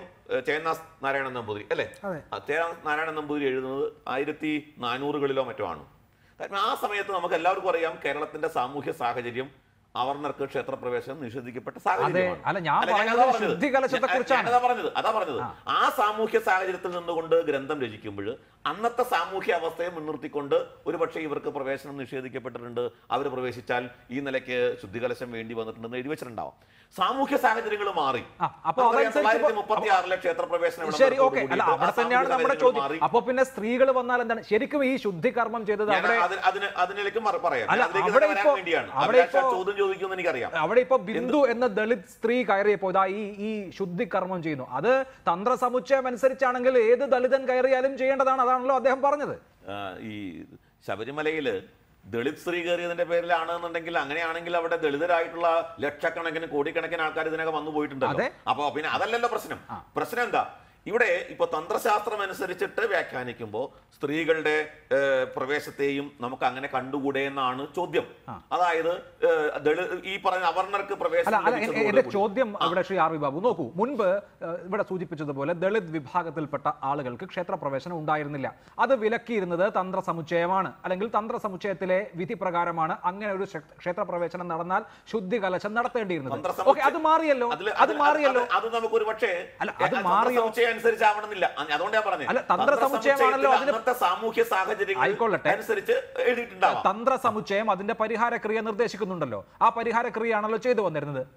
China's Narayanambudiri. Ele, Athera Narayanambudiri, Iriti, Nanurgullo Matuano. That Masamayat Namakala Korean, Kerala, and the Samuka Sakajim, our Narco Shetra profession, you should get Sagan. Alanya, Digala, Adabadu. Ah, Samuka Sagatan under Grandam Dejicumbudu. Another Samuka was the Munurtikunda, Uribachi worker profession, you should get better under our profession child in the like a Sudigalism Indy on the division now. Samuka Sagarigal Mari. Upon the Shetra profession, Sherry, okay, a popiness three Galavana and then Sherikumi should dig Arman Jeddah. Bindu and the Dalit three Kairi Poda E. should dig Armanjino. Other Tandra Samuchem and Serichangal, either Dalit and Kairi Alim J and Another, they have partner. Sabarimalai. The lips trigger is the Pelana and Angela, but the little right, let check on a coding and I can archive the Nagaman void in the Apo in other letter person. Presidenta, you day, Ipotandra Sastra and Serichet Tevacanicumbo, Strigal de Provesatium, Namakanga, Kandu Day and Anu, Chodium. Either the Eper and Avarnak Provesatium, Chodium, Avashi Arvi Babu, Munba, but a Suji pitch of the bullet, the lit Vibhakatil Pata, Alagal, Shetra professional, Diarilla. Other Villa Kir in the Tandra Samuchevan, Alangal Tandra Samuchetile, Viti Pragaramana, Angan Shetra profession and Naranal, should the Galachan Nartha Dir. Okay, Adamario, Adamario, Adamario, Adamario. I don't have any. Tandra Samuche Saga, I call it Tandra Samuchem, and the Parihara Korean of the Shikundalo. A Parihara Korean Loche on another.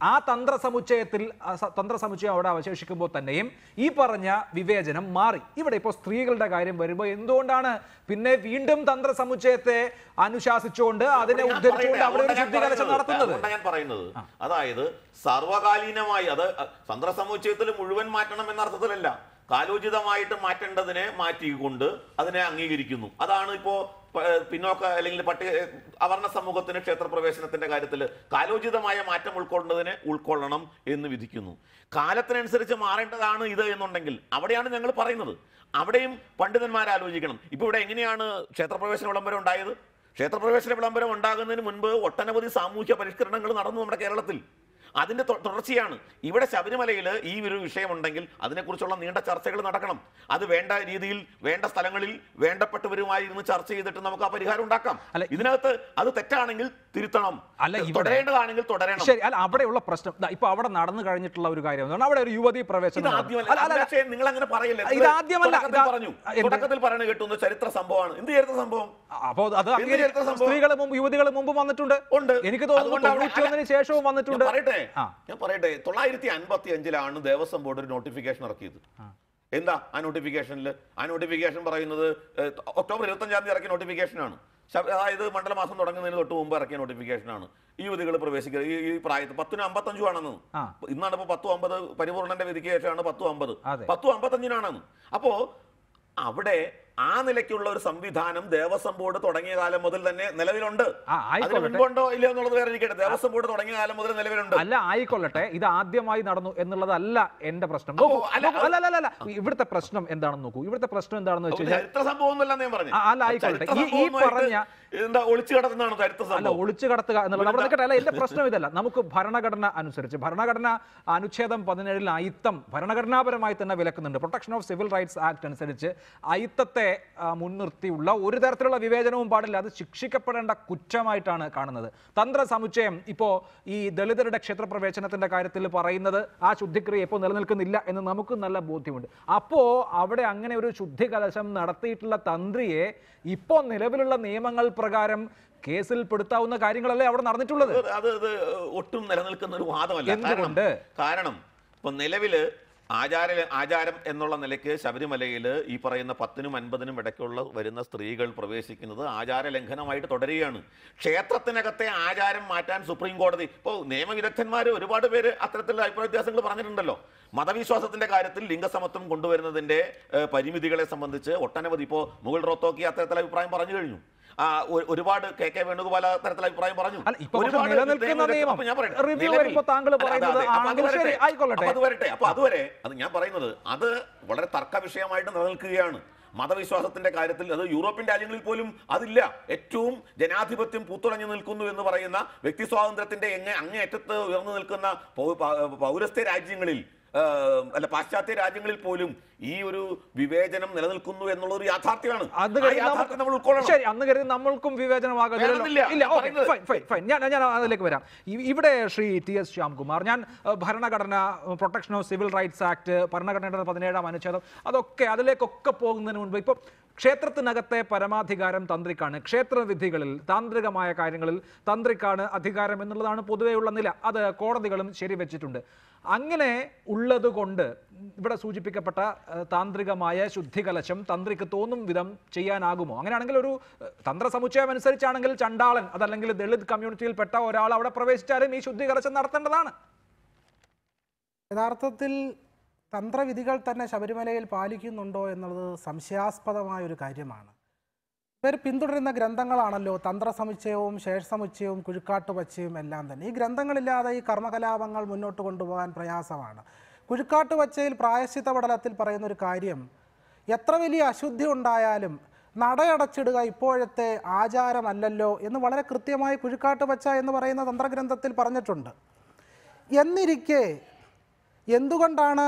A Tandra Samuche till Tandra Samuche or Shikabota name, Iparana, Vivajanam, Mari, even a post three Gildagarium, very Indondana, Pinev, Indum, Tandra Samuchete, Anusha Chonda, then I would Sarvakalina, my other Sandra Samuchetal, Muruan Matanam and Arthurella, Kaluja Maita Matan does the name, Mati Gunda, other Angirikum, Adanipo, Pinoca, Elingapate, Avana Samogotan, a Chetra profession at the Gaitella, Kaluja the Maya Matam will call the name, will call them in the Vidicunu. Kalatan and Serge Marantana either in Nangle, Avadian and Angle Parinal, Avadim, Pandit and Mara Logican. If you take any other Chetra professional number on Dial, Chetra professional number on Dagan and Munbo, whatever the Samuka Perikaran. That's the Torcian. Even a Sabarimalai, even Shame on Dangle, Adana Kursola, the Enda Charcel Natakanum. Other Venda Idil, Venda Stalangal, Venda Patavima in the Charci, the Tanaka Perihundakam. Isn't that other Tetanangle, Tiritanum? I like you, Angle Todaran. I'll operate a press. The power of Naran Garnet Lauriga. Now you were the professional. I'm not saying England and Parallel. I'm not saying England and Parallel. There was some border notification. In the notification, I notification for another October notification on either Mandalamas or Tumbaraki notification on you. The Gulper, Patunam Patanjuananu, not about Patuamba, Pariburan education, Patuamba, Patuambatanjanam. Apo Abde, Anelecula, some Vidanam, there was some border to Rangi Island Mother than Nelevironda. I don't know, there was some border to Rangi Island Mother than Nelevironda. Allah, I call it, either Adiamai Narno, and Allah, end the Preston. Oh, Allah, you were the Preston and Darnoku, you were the Preston and Darno. Allah, I call it. In the old Chicago, and the Preston with Namuku, Paranagana, and Serge, Paranagana, Anuchadam, Padanella, Itam, Paranagana, Maitana, Velakan, the Protection of Civil Rights Act and Serge, Aitate. Munurti, Uridartula Vivajan Padilla, Shikapur and a Kuchamaitana Kanada. Tandra Samuchem, Ipo, E. the letter at Shetra Profession at the Kairatil Parana, I should decree upon the Lankanilla and the Namukunala Botimund. Apo, Avade Angan should take Alasam Naratitla Tandrie, Ipon, the level of the Emangal Pragaram. Case will put down the Karingal Lever Narnitul. Other Utum Naranakanu Hada Karanam. Panela Villa, Ajara Ajaram Enola Naleke, Sabarimalai, Ipara in the Patinum and Badan Medakula, wherein the Strigal pervasive in the Ajara Lenkana Mite Todarian. Chetratanakate, Ajaram, Matan, Supreme Court, the Po, name of Directan Mario, reward of Athatal, Iperandalo. Madavis was at the Garatil, Linga Samatum Kundu than day, Parimitical Samandice, whatever the Po, Mughal Rotoki, Athatal Prime Paranil. Ah, ഒരുപാട് കെകെ വേണുഗോപാൽ തരത്തിലായി പ്രായം പറഞ്ഞു. ഇപ്പോൾ നിലനിൽക്കുന്ന നിയമം റിവ്യൂ വരുമ്പോൾ താങ്കൾ പറയുന്നത് ആംഗലശരി ആയിക്കൊള്ളട്ടെ. അപ്പോൾ അതുവരട്ടെ. അപ്പോൾ അതുവരെ അത് ഞാൻ പറയുന്നത് അത് വളരെ തർക്ക വിഷയമായിട്ട് നിലനിൽക്കുകയാണ്. മതവിശ്വാസത്തിന്റെ കാര്യത്തിൽ അത് യൂറോപ്യൻ രാജ്യങ്ങളിൽ പോലും അതില്ല. ഏറ്റവും ജനാധിപത്യം പൂത്തുലഞ്ഞു നിൽക്കുന്നു എന്ന് പറയുന്ന വ്യക്തി സ്വാതന്ത്ര്യത്തിന്റെ അങ്ങേയറ്റത്ത് ഉയർന്നു നിൽക്കുന്ന പൗരസ്ത്യ രാജ്യങ്ങളിൽ അല്ല പാശ്ചാത്യ രാജ്യങ്ങളിൽ പോലും ഈ ഒരു വിവേചനം നിലനിൽക്കുന്നു എന്നുള്ള ഒരു യാഥാർത്ഥ്യമാണ്. അത് യാഥാർത്ഥ്യം നമ്മൾ ഉൾക്കൊള്ളണം. ശരി, അന്ന് കരുതി നമ്മൾക്കും വിവേചനമാകില്ല. ഇല്ല, ഫൈൻ ഫൈൻ ഫൈൻ ഞാൻ ഞാൻ അതിലേക്ക് വരാം. ഇവിടെ ശ്രീ ടി എസ് ശ്യാംകുമാർ, ഞാൻ ഭരണഘടന, protection of civil rights act, ഭരണഘടനയുടെ പതിനേഴാം അനുച്ഛേദം, അതൊക്കെ അതിലേക്കൊക്കെ പോകുന്നതിന് മുൻപ് ഇപ്പോൾ ക്ഷേത്രത്തിനകത്തെ പരമാധികാരം തന്ത്രിക്കാണ്. ക്ഷേത്രവിധികളിൽ താന്ത്രികമായ കാര്യങ്ങളിൽ തന്ത്രിക്കാണ് അധികാരം എന്നുള്ളതാണ് പൊതുവെയുള്ള നില. അത് കോടതികളും ശരിവെച്ചിട്ടുണ്ട്. അങ്ങനെ ഉള്ളതുകൊണ്ട് ഇവിടെ സൂചിപ്പിക്കപ്പെട്ട താന്ത്രികമായ ശുദ്ധികലശം തന്ത്രിക്ക് തോന്നും വിധം ചെയ്യാനാകുമോ? അങ്ങനെയാണെങ്കിൽ ഒരു തന്ത്ര സമുച്ചയം അനുസരിച്ചാണെങ്കിൽ ചണ്ടാളൻ അതല്ലെങ്കിൽ ദളിത് കമ്മ്യൂണിറ്റിയിൽപ്പെട്ട ഒരാൾ അവിടെ പ്രവേശിച്ചാലും ഈ ശുദ്ധികലശം നടത്തേണ്ടതാണ്. യഥാർത്ഥത്തിൽ തന്ത്രവിധികൾ തന്നെ ശബരിമലയിൽ പാലിക്കുന്നുണ്ടോ എന്നുള്ളത് സംശയാസ്പദമായൊരു കാര്യമാണ്. ഇവർ പിന്തുടരുന്ന ഗ്രന്ഥങ്ങളാണല്ലോ തന്ത്ര സമുച്ചയവും ശേഷസമുച്ചയവും കുഴിക്കാട്ട് പച്ചയും എല്ലാം തന്നെ. ഈ ഗ്രന്ഥങ്ങളില്ലാതെ ഈ കർമ്മകലാപങ്ങൾ മുന്നോട്ട് കൊണ്ടുപോകാൻ പ്രയാസമാണ്. കുഴിക്കാട്ട് പച്ചയിൽ പ്രായശ്ചിത്ത പടലത്തിൽ പറയുന്നൊരു കാര്യം, എത്ര വലിയ അശുദ്ധി ഉണ്ടായാലും നടയടച്ചിടുക ഇപ്പോഴത്തെ ആചാരമല്ലല്ലോ എന്ന് വളരെ കൃത്യമായി കുഴിക്കാട്ട് പച്ച എന്ന് പറയുന്ന തന്ത്രഗ്രന്ഥത്തിൽ പറഞ്ഞിട്ടുണ്ട്. എന്നിരിക്കെ എന്തുകൊണ്ടാണ്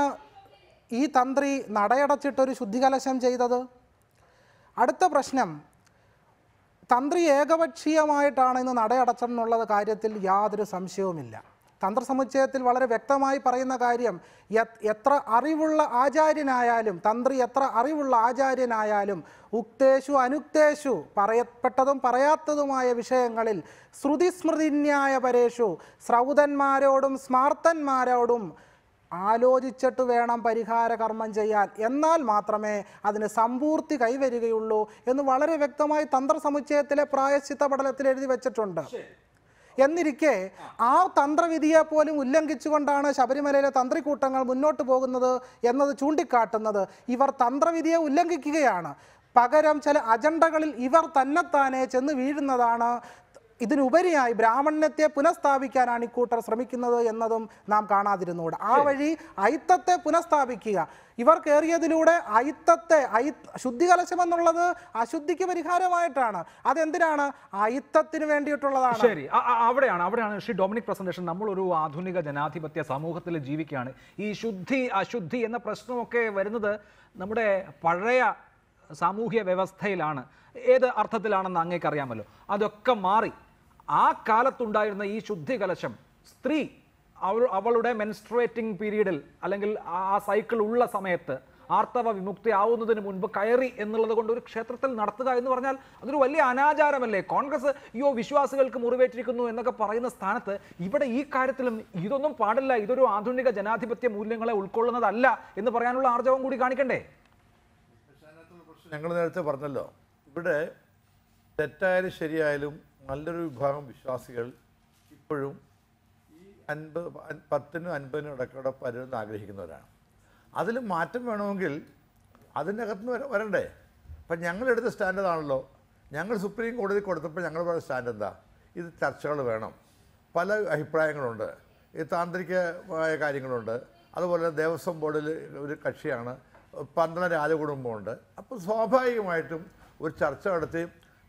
ഈ തന്ത്രി നടയടച്ചിട്ടൊരു ശുദ്ധികലശം ചെയ്തത്? അടുത്ത പ്രശ്നം, തന്ത്രി ഏകപക്ഷീയമായിട്ടാണ് ഇന്ന് നടയടച്ചെന്നുള്ളത് കാര്യത്തിൽ യാതൊരു സംശയവുമില്ല. തന്ത്രസമുച്ചയത്തിൽ വളരെ വ്യക്തമായി പറയുന്ന കാര്യം, എത്ര അറിവുള്ള ആചാര്യനായാലും തന്ത്രി എത്ര അറിവുള്ള ആചാര്യനായാലും ഉക്തേഷു അനുക്തേഷു പറയപ്പെട്ടതും പറയാത്തതുമായ വിഷയങ്ങളിൽ ശ്രുതിസ്മൃതിന്യായ പരേഷു ശ്രൗതന്മാരോടും സ്മാർത്തന്മാരോടും ആലോചിച്ചിട്ട് വേണം പരിഹാര കർമ്മം ചെയ്യാൻ, എന്നാൽ മാത്രമേ അതിന് സമ്പൂർത്തി കൈവരികയുള്ളൂ എന്ന് വളരെ വ്യക്തമായി തന്ത്രസമുച്ചയത്തിലെ പ്രായശ്ചിത്ത പടലത്തിൽ എഴുതി വെച്ചിട്ടുണ്ട്. എന്നിരിക്കെ ആ തന്ത്രവിധിയെ പോലും ഉല്ലംഘിച്ചുകൊണ്ടാണ് ശബരിമലയിലെ തന്ത്രിക്കൂട്ടങ്ങൾ മുന്നോട്ട് പോകുന്നത് എന്നത് ചൂണ്ടിക്കാട്ടുന്നത് ഇവർ തന്ത്രവിധിയെ ഉല്ലംഘിക്കുകയാണ്. പകരം ചില അജണ്ടകളിൽ ഇവർ തന്നെത്താനെ ചെന്ന് വീഴുന്നതാണ്. ഇതിനുപരിയായി ബ്രാഹ്മണ്യത്തെ പുനഃസ്ഥാപിക്കാനാണ് ഇക്കൂട്ടർ ശ്രമിക്കുന്നത് എന്നതും നാം കാണാതിരുന്നുകൂടെ. ആ വഴി ഐത്തത്തെ പുനഃസ്ഥാപിക്കുക. ഇവർ കയറിയതിലൂടെ ഐത്തത്തെ ഐ ശുദ്ധികലശം എന്നുള്ളത് അശുദ്ധിക്ക് പരിഹാരമായിട്ടാണ്. അതെന്തിനാണ്? ഐത്തത്തിന് വേണ്ടിയിട്ടുള്ളതാണ്. ശരി, അവിടെയാണ് അവിടെയാണ് ശ്രീ ഡൊമിനിക് പ്രസന്റേഷൻ. നമ്മളൊരു ആധുനിക ജനാധിപത്യ സമൂഹത്തിൽ ജീവിക്കുകയാണ്. ഈ ശുദ്ധി അശുദ്ധി എന്ന പ്രശ്നമൊക്കെ വരുന്നത് നമ്മുടെ പഴയ സാമൂഹ്യ വ്യവസ്ഥയിലാണ്. ഏത് അർത്ഥത്തിലാണെന്ന് അങ്ങേക്കറിയാമല്ലോ. അതൊക്കെ മാറി ആ കാലത്തുണ്ടായിരുന്ന ഈ ശുദ്ധികലശം സ്ത്രീ അവൾ അവളുടെ മെൻസ്ട്രേറ്റിംഗ് പീരീഡിൽ അല്ലെങ്കിൽ ആ സൈക്കിൾ ഉള്ള സമയത്ത് ആർത്തവ വിമുക്തി ആവുന്നതിന് മുൻപ് കയറി എന്നുള്ളത് കൊണ്ട് ഒരു ക്ഷേത്രത്തിൽ നടത്തുക എന്ന് പറഞ്ഞാൽ അതൊരു വലിയ അനാചാരമല്ലേ? കോൺഗ്രസ് യോ വിശ്വാസികൾക്ക് മുറിവേറ്റിരിക്കുന്നു എന്നൊക്കെ പറയുന്ന സ്ഥാനത്ത് ഇവിടെ ഈ കാര്യത്തിലും ഇതൊന്നും പാടില്ല, ഇതൊരു ആധുനിക ജനാധിപത്യ മൂല്യങ്ങളെ ഉൾക്കൊള്ളുന്നതല്ല എന്ന് പറയാനുള്ള ആർജവം കൂടി കാണിക്കണ്ടേ? ഞങ്ങൾ നേരത്തെ പറഞ്ഞല്ലോ, ഇവിടെ തെറ്റായാലും ശരിയായാലും നല്ലൊരു വിഭാഗം വിശ്വാസികൾ ഇപ്പോഴും ഈ അൻപത് പത്തിനും അൻപതിനും ഇടയ്ക്കൂടെ പരുന്ന് ആഗ്രഹിക്കുന്നവരാണ്. അതിൽ മാറ്റം വേണമെങ്കിൽ അതിൻ്റെ അകത്തുനിന്ന് വരണ്ടേ? അപ്പം ഞങ്ങളെടുത്ത സ്റ്റാൻഡാണല്ലോ, ഞങ്ങൾ സുപ്രീം കോടതി കൊടുത്തപ്പോൾ ഞങ്ങൾ പറഞ്ഞ സ്റ്റാൻഡ് എന്താ? ഇത് ചർച്ചകൾ വേണം, പല അഭിപ്രായങ്ങളുണ്ട്, ഈ താന്ത്രികമായ കാര്യങ്ങളുണ്ട്, അതുപോലെ ദേവസ്വം ബോർഡിൽ ഒരു കക്ഷിയാണ്, പന്ത്രണ്ട് രാജകുടുംബമുണ്ട്. അപ്പോൾ സ്വാഭാവികമായിട്ടും ഒരു ചർച്ച നടത്തി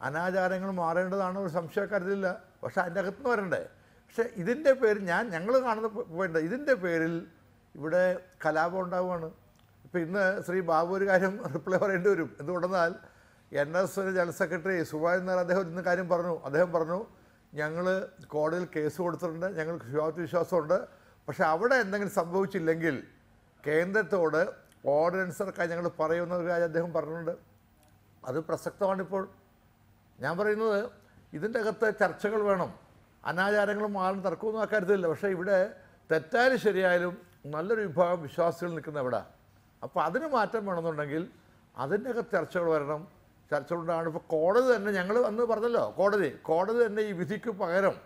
അനാചാരങ്ങൾ മാറേണ്ടതാണ്, ഒരു സംശയക്കാരില്ല. പക്ഷെ അതിൻ്റെ അകത്തുനിന്ന് വരണ്ടേ? പക്ഷേ ഇതിൻ്റെ പേരിൽ ഞാൻ ഞങ്ങൾ കാണുന്ന പോയിൻ്റ് ഇതിൻ്റെ പേരിൽ ഇവിടെ കലാപം ഉണ്ടാവുകയാണ്. ഇപ്പോൾ ഇന്ന് ശ്രീ ബാബു ഒരു കാര്യം റിപ്ലൈ പറയേണ്ടി വരും. എന്തുകൊണ്ടെന്നാൽ N S general secretary Subhash എന്നാൽ അദ്ദേഹം ഇന്ന് കാര്യം പറഞ്ഞു. അദ്ദേഹം പറഞ്ഞു, ഞങ്ങൾ കോടതിയിൽ കേസ് കൊടുത്തിട്ടുണ്ട്, ഞങ്ങൾക്ക് ശുഭാപ്തി വിശ്വാസമുണ്ട്, പക്ഷേ അവിടെ എന്തെങ്കിലും സംഭവിച്ചില്ലെങ്കിൽ കേന്ദ്രത്തോട് ഓർഡിനൻസർക്കായി ഞങ്ങൾ പറയുന്ന ഒരു കാര്യം അദ്ദേഹം പറഞ്ഞിട്ടുണ്ട്. അത് പ്രസക്തമാണിപ്പോൾ. ഞാൻ പറയുന്നത് ഇതിൻ്റെ അകത്ത് ചർച്ചകൾ വേണം, അനാചാരങ്ങൾ മാറുന്ന തർക്കമൊന്നും ആ കാര്യത്തിലില്ല. പക്ഷേ ഇവിടെ തെറ്റായാലും ശരിയായാലും Naluri Pab Shasil Nikanavada. A father matter Manangil, other Naka Churchill, Churchill down of a quarter and the Yangle and the Barthello, quarter, quarter and the Visicu Pagarum.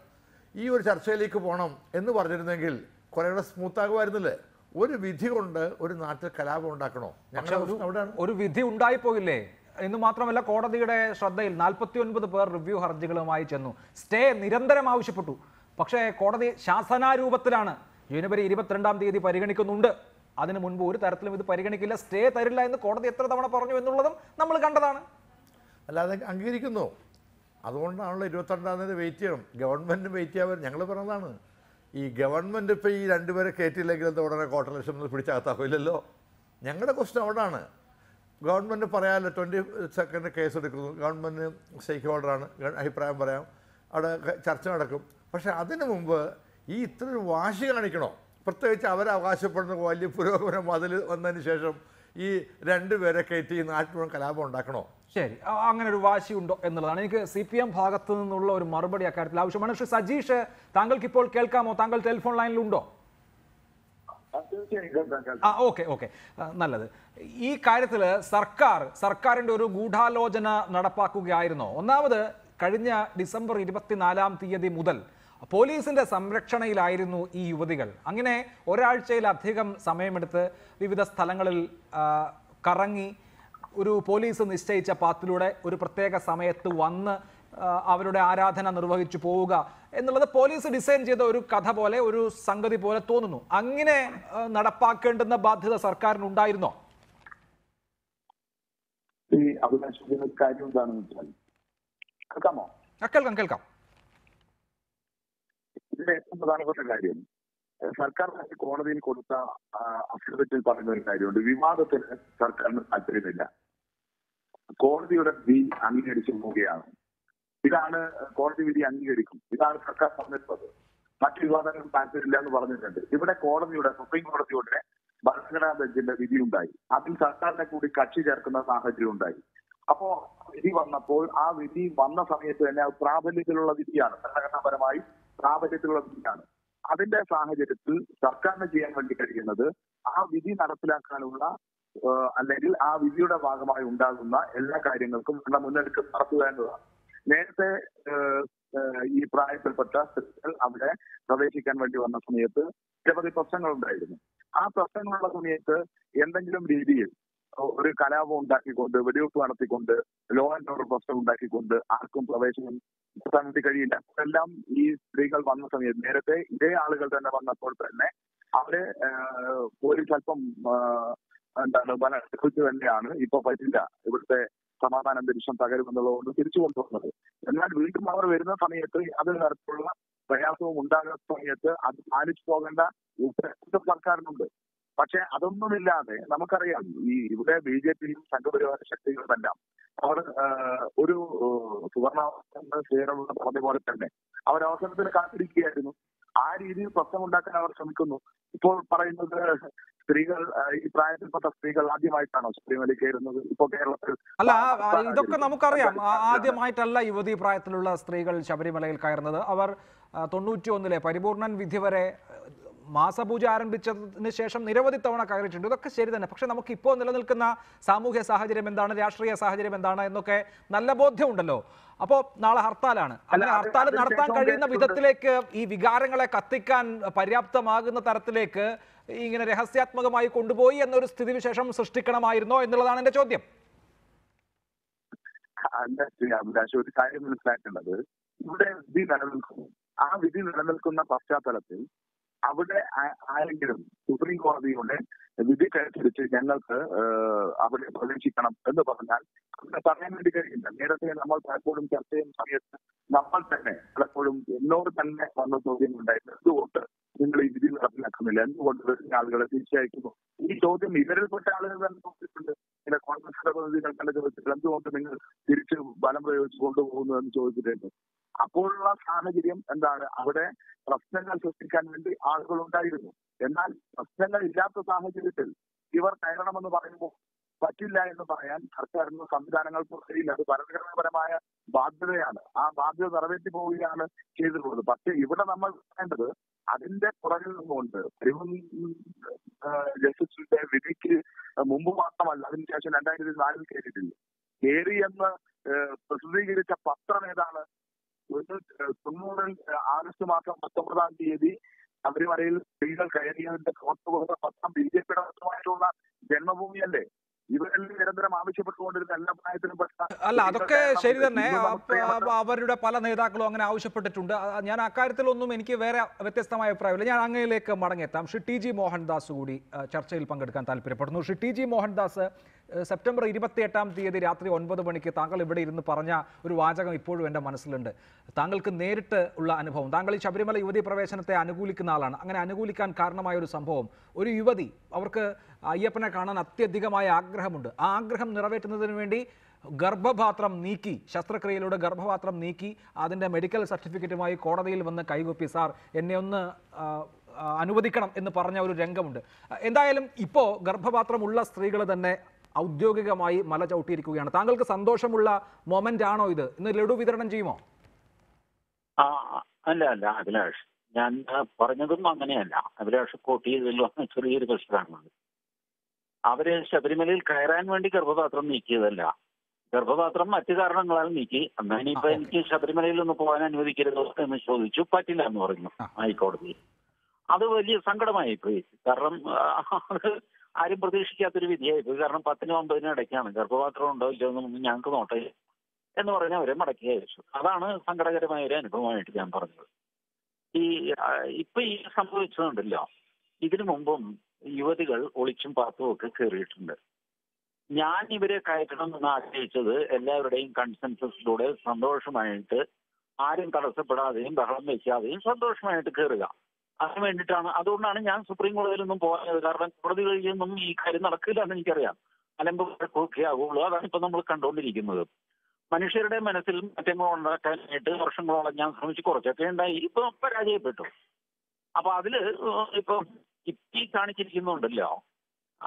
You were Churchillicuponum, and the Barthelangil, Correras Mutaguardele. Would it be the under or an article Calabondacano? Would it be the Undai Poile? In the Matramella quarter the day, Shaddail Nalpatun with the bird review her Jigalamai Chano. Stay Nirandra Maushiputu. Paksha quarter the Shasana Rubatrana. Unibari Ribatrandam the Pariganicunda. Adan Munbur, Tartlim with the Pariganicilla, stay Tarilla in the quarter the Tramana Porno in the Lam, Namalakandana. Aladak Angirikuno. Adona only Rotana the Vatium, government Vatia, Yanglavaran. E government pay and very Katie Legal order a quarter of the Prichata Hilo. Yangada Costavana. Government of Parala, twenty second case of the government, say, order, I primary, or a church article. But I didn't remember either washing an econo. Pertech Avara was upon the Wally Puru and Mother on the initiation. E rendered very Katie in Art from Calabon Dacano. Sherry, I'm going to wash you in the Lanica, C P M Hagatun or Marbadi Akat Laushamanash Sajish, Tangle Kipol Kelkam or Tangle telephone line Lundo. Ah, okay, okay. Nalad. E. Karatilla, Sarkar, Sarkar and Uru Gudha Lojana, Nadapaku Gairno. Now the Kadina, December Idibatin Alam Tia de Mudal. Police in the Samrakshana Irinu E. Udigal. Angine, Oral Chail Athigam Samematha, Vividas Talangal Karangi. Uru police on the stage, Patrude, Urupateka Samet to one Avrude Arathan and Ruvahi Chupoga. And the police descend the Uru Kathabole, Uru Sangari Pola Tonu. Angine Nadapak and the Bathila Sarkar Nundairno. The Abunashu Kajudan. Come on. Akalkan Kelka. Sarkar has a corner in Kodata after the parliament. We mother Sarkar at the Reda. Cordy would have been unedition Mogia. We are cordy with the unedition. We are Sarkar from the father. But you are a panther eleven or another. If a corner you would have something out of your day, Barkana the Jimmy Dundai. I think Sarkar that would catch Jarkana Saha Dundai. Upon the one of all, are we the one of the probably the Lola Vidiana, Sarkana, probably the Lola Vidiana. Other Sahajatil, Sarkana G M and another, our Vidi Narapila Kanula, a little our Vizio Bagama Undazuna, Elna Kaidinum, Munaka Sarkuandula. Later, E. Price and Patas, Amda, Ravati Convention on the Nature, several percent of driving. Our percent of the Nature, Yendanjum D D, Rikanavon Dakikunda, Video to Anapikunda, Low and North Boston Dakikunda, Arkum Provation. Selam is legal one of the Merate, they are legal than one of the police help and the Banana Culture and the Anna, Ipopatinda. It would say Samaman and the Mission Tagar on the low, the spiritual personal. And that will come over very much on the other Arpula, Payaso, Mundaga, and Irish Poganda, the Sarkar number. But I don't know Milade, Namakarian, we would have B J P, Chandrakuri, Shakti, and Dam. Or Uru Suvarna, our also the country. I really Pasamundaka or Samikuno. For Parano, the Regal, Price and Pata Regal, Adi Maitano, Primary Care, Allah, Dokanamukariam, Adi Maitala, you were the Price Lula, Regal, Sabarimalai Kairana, our Tonucho on the Lepariburnan with your Masabuja and Bicham Nirvati Tavana Kairi into the Kashir and Pakshamaki on the Little Kana, Samuka Sahajim and Dana, Ashria Sahajim and Dana, and okay, Nalabo Tundalo. Apo Nala Hartalan, Hartalan, Hartan Karina Vitalek, Ivigaran like Katikan, Pariapta Magna Tartalek, Ingin Rehasiat Magamai Kunduboi, and North Stivisham, so Stikanamai, no, in the Lan and the Chodium. And that's the Abdashu, the Kairi will flat another. Would have been Ranalkun. I within Ranalkuna Pascha Paratil. I would Supreme Court Supreme Court we did a general I would have the government. The parliament did in the Native and Amal Pacodum Captain, Namal Pene, Pacodum, North and one of those in the water. In the region of Macmillan, what was the algorithm? He told them liberal fatalities and in a conference of the Kanakadurga of the Minister, Balambo is going to own and chose the Apollo Sanagirium and the Avade, Rastangal Sustikan, and the Argolon Diagram. Then Rastangal is after Sanagiritil. Give her Tyrone on the Barambo, Patilla in the Bayan, Arthurno, Samdana for three, the Baramaya, Badriana, Badio Zaravetipoviana, Chaser, but even a number of under. I didn't get for a moment. Even just വിധിക്ക് മുമ്പ് മാത്രമല്ല, അതിനുശേഷം രണ്ടായിരത്തി ഇരുപത്തി നാലിൽ കയറിയിട്ടില്ല. കയറി എന്ന് പ്രസിദ്ധീകരിച്ച പത്രം ഏതാണ്? ഒരു തൊണ്ണൂറിൽ ആഗസ്റ്റ് മാസം പത്തൊമ്പതാം തീയതി ശബരിമലയിൽ സ്ത്രീകൾ കയറിയതിന്റെ കോർത്തുപോകുന്ന പത്രം ബി ജെ പിയുടെ പത്രമായിട്ടുള്ള ജന്മഭൂമിയല്ലേ? ഇവരെല്ലാം നിരന്തരം ആവശ്യപ്പെട്ടുകൊണ്ടിരുന്ന എല്ലാ പ്രായത്തിനും പെട്ട അല്ല, അതൊക്കെ ശരി തന്നെ. അവരുടെ പല നേതാക്കളും അങ്ങനെ ആവശ്യപ്പെട്ടിട്ടുണ്ട്. ഞാൻ അക്കാര്യത്തിലൊന്നും എനിക്ക് വേറെ വ്യത്യസ്തമായ അഭിപ്രായമില്ല. ഞാൻ അങ്ങയിലേക്ക് മടങ്ങിയെത്താം. ശ്രീ ടി ജി മോഹൻദാസ് കൂടി ചർച്ചയിൽ പങ്കെടുക്കാൻ താല്പര്യപ്പെടുന്നു. Shri T G Mohandas, September ഇരുപത്തി എട്ടാം തീയതി രാത്രി ഒൻപത് മണിക്ക് താങ്കൾ ഇവിടെ ഇരുന്ന് പറഞ്ഞ ഒരു വാചകം ഇപ്പോഴും എൻ്റെ മനസ്സിലുണ്ട്. താങ്കൾക്ക് നേരിട്ട് ഉള്ള അനുഭവം, താങ്കൾ ഈ ശബരിമല യുവതി പ്രവേശനത്തെ അനുകൂലിക്കുന്ന ആളാണ്. അങ്ങനെ അനുകൂലിക്കാൻ കാരണമായ ഒരു സംഭവം, ഒരു യുവതി, അവർക്ക് അയ്യപ്പനെ കാണാൻ അത്യധികമായ ആഗ്രഹമുണ്ട്. ആ ആഗ്രഹം നിറവേറ്റുന്നതിന് വേണ്ടി ഗർഭപാത്രം നീക്കി, ശസ്ത്രക്രിയയിലൂടെ ഗർഭപാത്രം നീക്കി അതിൻ്റെ മെഡിക്കൽ സർട്ടിഫിക്കറ്റുമായി കോടതിയിൽ വന്ന് കൈകൊപ്പി സാർ എന്നെ ഒന്ന് അനുവദിക്കണം എന്ന് പറഞ്ഞ ഒരു രംഗമുണ്ട്. എന്തായാലും ഇപ്പോൾ ഗർഭപാത്രമുള്ള സ്ത്രീകൾ തന്നെ ഔദ്യോഗികമായി മല ചവിട്ടിയിരിക്കുകയാണ്. താങ്കൾക്ക് സന്തോഷമുള്ള മൊമെന്റ് ആണോ ഇത്? ഇന്ന് ലഡു വിതരണം ചെയ്യുമോ? അല്ല അല്ല അഭിലാഷ്, ഞാൻ പറഞ്ഞതും അങ്ങനെയല്ല. അഭിലാഷ് കോട്ടി ചെറിയൊരു പ്രശ്നമാണ്. അവര് ശബരിമലയിൽ കയറാൻ വേണ്ടി ഗർഭപാത്രം നീക്കിയതല്ല. ഗർഭപാത്രം മറ്റു കാരണങ്ങളാൽ നീക്കി. എന്നാൽ ഇനിയിപ്പോ എനിക്ക് ശബരിമലയിൽ ഒന്ന് പോകാൻ അനുവദിക്കരുത് എന്ന് ചോദിച്ചു. പറ്റില്ല എന്ന് പറഞ്ഞു ഹൈക്കോടതി. അത് വലിയ സങ്കടമായി പോയി. കാരണം അത് ആരും പ്രതീക്ഷിക്കാത്തൊരു വിധിയായിപ്പോയി. കാരണം പത്തിനും ഒമ്പതിനും ഇടയ്ക്കാണ്. ഗർഭപാത്രം ഉണ്ടോ ഇല്ലോ എന്നൊന്നും ഞങ്ങൾക്ക് നോട്ടേ എന്ന് പറഞ്ഞ് അവരെ മടക്കി അയച്ചു. അതാണ് സങ്കടകരമായ ഒരു അനുഭവമായിട്ട് ഞാൻ പറഞ്ഞത്. ഈ ഇപ്പൊ ഈ സംഭവിച്ചതുണ്ടല്ലോ, ഇതിനു മുമ്പും യുവതികൾ ഒളിച്ചും പാത്തും ഒക്കെ കയറിയിട്ടുണ്ട്. ഞാൻ ഇവരെ കയറ്റണം എന്ന് ആഗ്രഹിച്ചത് എല്ലാവരുടെയും കൺസെൻസസിലൂടെ സന്തോഷമായിട്ട്, ആരും തടസ്സപ്പെടാതെയും ബഹളം വെക്കാതെയും സന്തോഷമായിട്ട് കയറുക, അതിന് വേണ്ടിയിട്ടാണ്. അതുകൊണ്ടാണ് ഞാൻ സുപ്രീം കോടതിയിലൊന്നും പോയത്. കാരണം കോടതികളിലൊന്നും ഈ കാര്യം നടക്കില്ല എന്ന് എനിക്കറിയാം. അലമ്പൊക്കെ ആകുള്ളൂ. അതാണ് ഇപ്പൊ നമ്മൾ കണ്ടുകൊണ്ടിരിക്കുന്നത്. മനുഷ്യരുടെ മനസ്സിൽ മാറ്റങ്ങൾ ഉണ്ടാക്കാനായിട്ട് വർഷങ്ങളോളം ഞാൻ ശ്രമിച്ചു. കുറച്ചൊക്കെ ഉണ്ടായി, ഇപ്പൊ പരാജയപ്പെട്ടു. അപ്പൊ അതില് ഇപ്പൊ ഇപ്പി കാണിച്ചിരിക്കുന്നുണ്ടല്ലോ,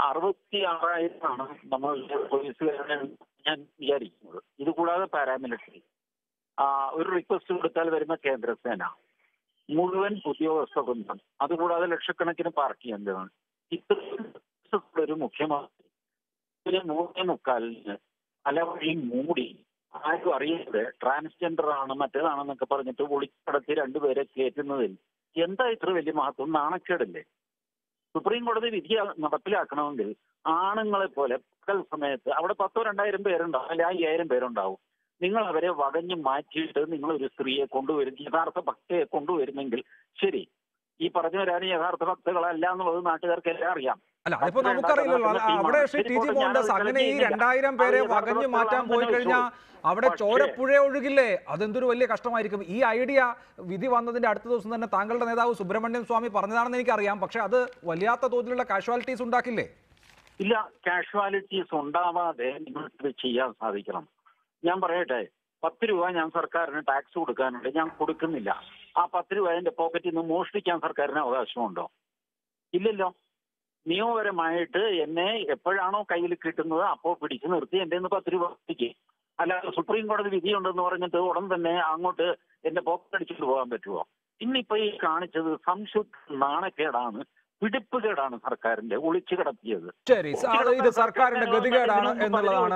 അറുപത്തി ആറായിരമാണ് നമ്മൾ പോലീസുകാരെ ഞാൻ വിചാരിക്കുന്നത്. ഇതുകൂടാതെ പാരാമിലിറ്ററി, ഒരു റിക്വസ്റ്റ് കൊടുത്താൽ വരുന്ന കേന്ദ്രസേന, മുഴുവൻ ഉദ്യോഗസ്ഥ ബന്ധം, അതുകൂടാതെ ലക്ഷക്കണക്കിന് പാർക്ക് ചെയ്യേണ്ടതാണ്. ഇത്ര ഒരു മുഖ്യമന്ത്രി ഒരു മൂന്നേ മുക്കാലിന് പല വഴി മൂടി, ആരും അറിയാതെ ട്രാൻസ്ജെൻഡർ ആണ് മറ്റേതാണെന്നൊക്കെ പറഞ്ഞിട്ട് ഒളിച്ചടത്തി രണ്ടുപേരെ കയറ്റുന്നതിൽ എന്താ ഇത്ര വലിയ മഹത്വം? നാണക്കേടല്ലേ? സുപ്രീം കോടതി വിധി നടപ്പിലാക്കണമെങ്കിൽ ആണുങ്ങളെ പോലെ പകൽ സമയത്ത് അവിടെ പത്തോ രണ്ടായിരം പേരുണ്ടാവും, അല്ലെ അയ്യായിരം പേരുണ്ടാവും. നിങ്ങൾ അവരെ വകഞ്ഞ് മാറ്റിയിട്ട് നിങ്ങൾ ഒരു സ്ത്രീയെ കൊണ്ടുവരും, യഥാർത്ഥ ഭക്തയെ കൊണ്ടുവരുന്നെങ്കിൽ ശരി. ഈ പറഞ്ഞവരാണ് യഥാർത്ഥ ഭക്തകളല്ല എന്നുള്ളത് നാട്ടുകാർക്ക് എല്ലാം അറിയാം. അല്ല, അതിപ്പോ നമുക്കറിയില്ലല്ലോ. അവിടെ ടി ജി മോഹൻദാസ്, അങ്ങനെ ഈ രണ്ടായിരം പേരെ വകഞ്ഞു മാറ്റാൻ പോയി കഴിഞ്ഞാൽ അവിടെ ചോരപ്പുഴ ഒഴുകില്ലേ? അതെന്തൊരു വലിയ കഷ്ടമായിരിക്കും. ഈ ഐഡിയ വിധി വന്നതിന്റെ അടുത്ത ദിവസം തന്നെ താങ്കളുടെ നേതാവ് സുബ്രഹ്മണ്യം സ്വാമി പറഞ്ഞതാണെന്ന് എനിക്കറിയാം. പക്ഷെ അത് വല്ലാത്ത തോതിലുള്ള കാഷ്വാലിറ്റീസ് ഉണ്ടാക്കില്ലേ? ഇല്ല, കാഷ്വാലിറ്റീസ് ഉണ്ടാവാതെ നിങ്ങൾക്ക് ചെയ്യാൻ സാധിക്കണം. ഞാൻ പറയട്ടെ, പത്ത് രൂപ ഞാൻ സർക്കാരിന് ടാക്സ് കൊടുക്കാനുണ്ട്, ഞാൻ കൊടുക്കുന്നില്ല. ആ പത്ത് രൂപ എൻ്റെ പോക്കറ്റിൽ നിന്ന് മോഷ്ടിക്കാൻ സർക്കാരിന് അവകാശമുണ്ടോ? ഇല്ലല്ലോ. നിയമപരമായിട്ട് എന്നെ എപ്പോഴാണോ കയ്യിൽ കിട്ടുന്നത് അപ്പോൾ പിടിച്ചു നിർത്തി എൻ്റെ നിന്ന് പത്ത് രൂപ പിടിക്ക്. അല്ലാതെ സുപ്രീം കോടതി വിധിയുണ്ടെന്ന് പറഞ്ഞിട്ട് ഉടൻ തന്നെ അങ്ങോട്ട് എൻ്റെ പോക്കറ്റ് അടിച്ചിട്ട് പോകാൻ പറ്റുമോ? ഇന്നിപ്പോൾ ഈ കാണിച്ചത് സംശുദ്ധ നാണക്കേടാണ്, പിടിപ്പുകേടാണ് സർക്കാരിന്റെ ഒളിച്ചു കിടത്തിയത്. ശരി, ഇത് സർക്കാരിന്റെ ഗതികേടാണ് എന്നുള്ളതാണ്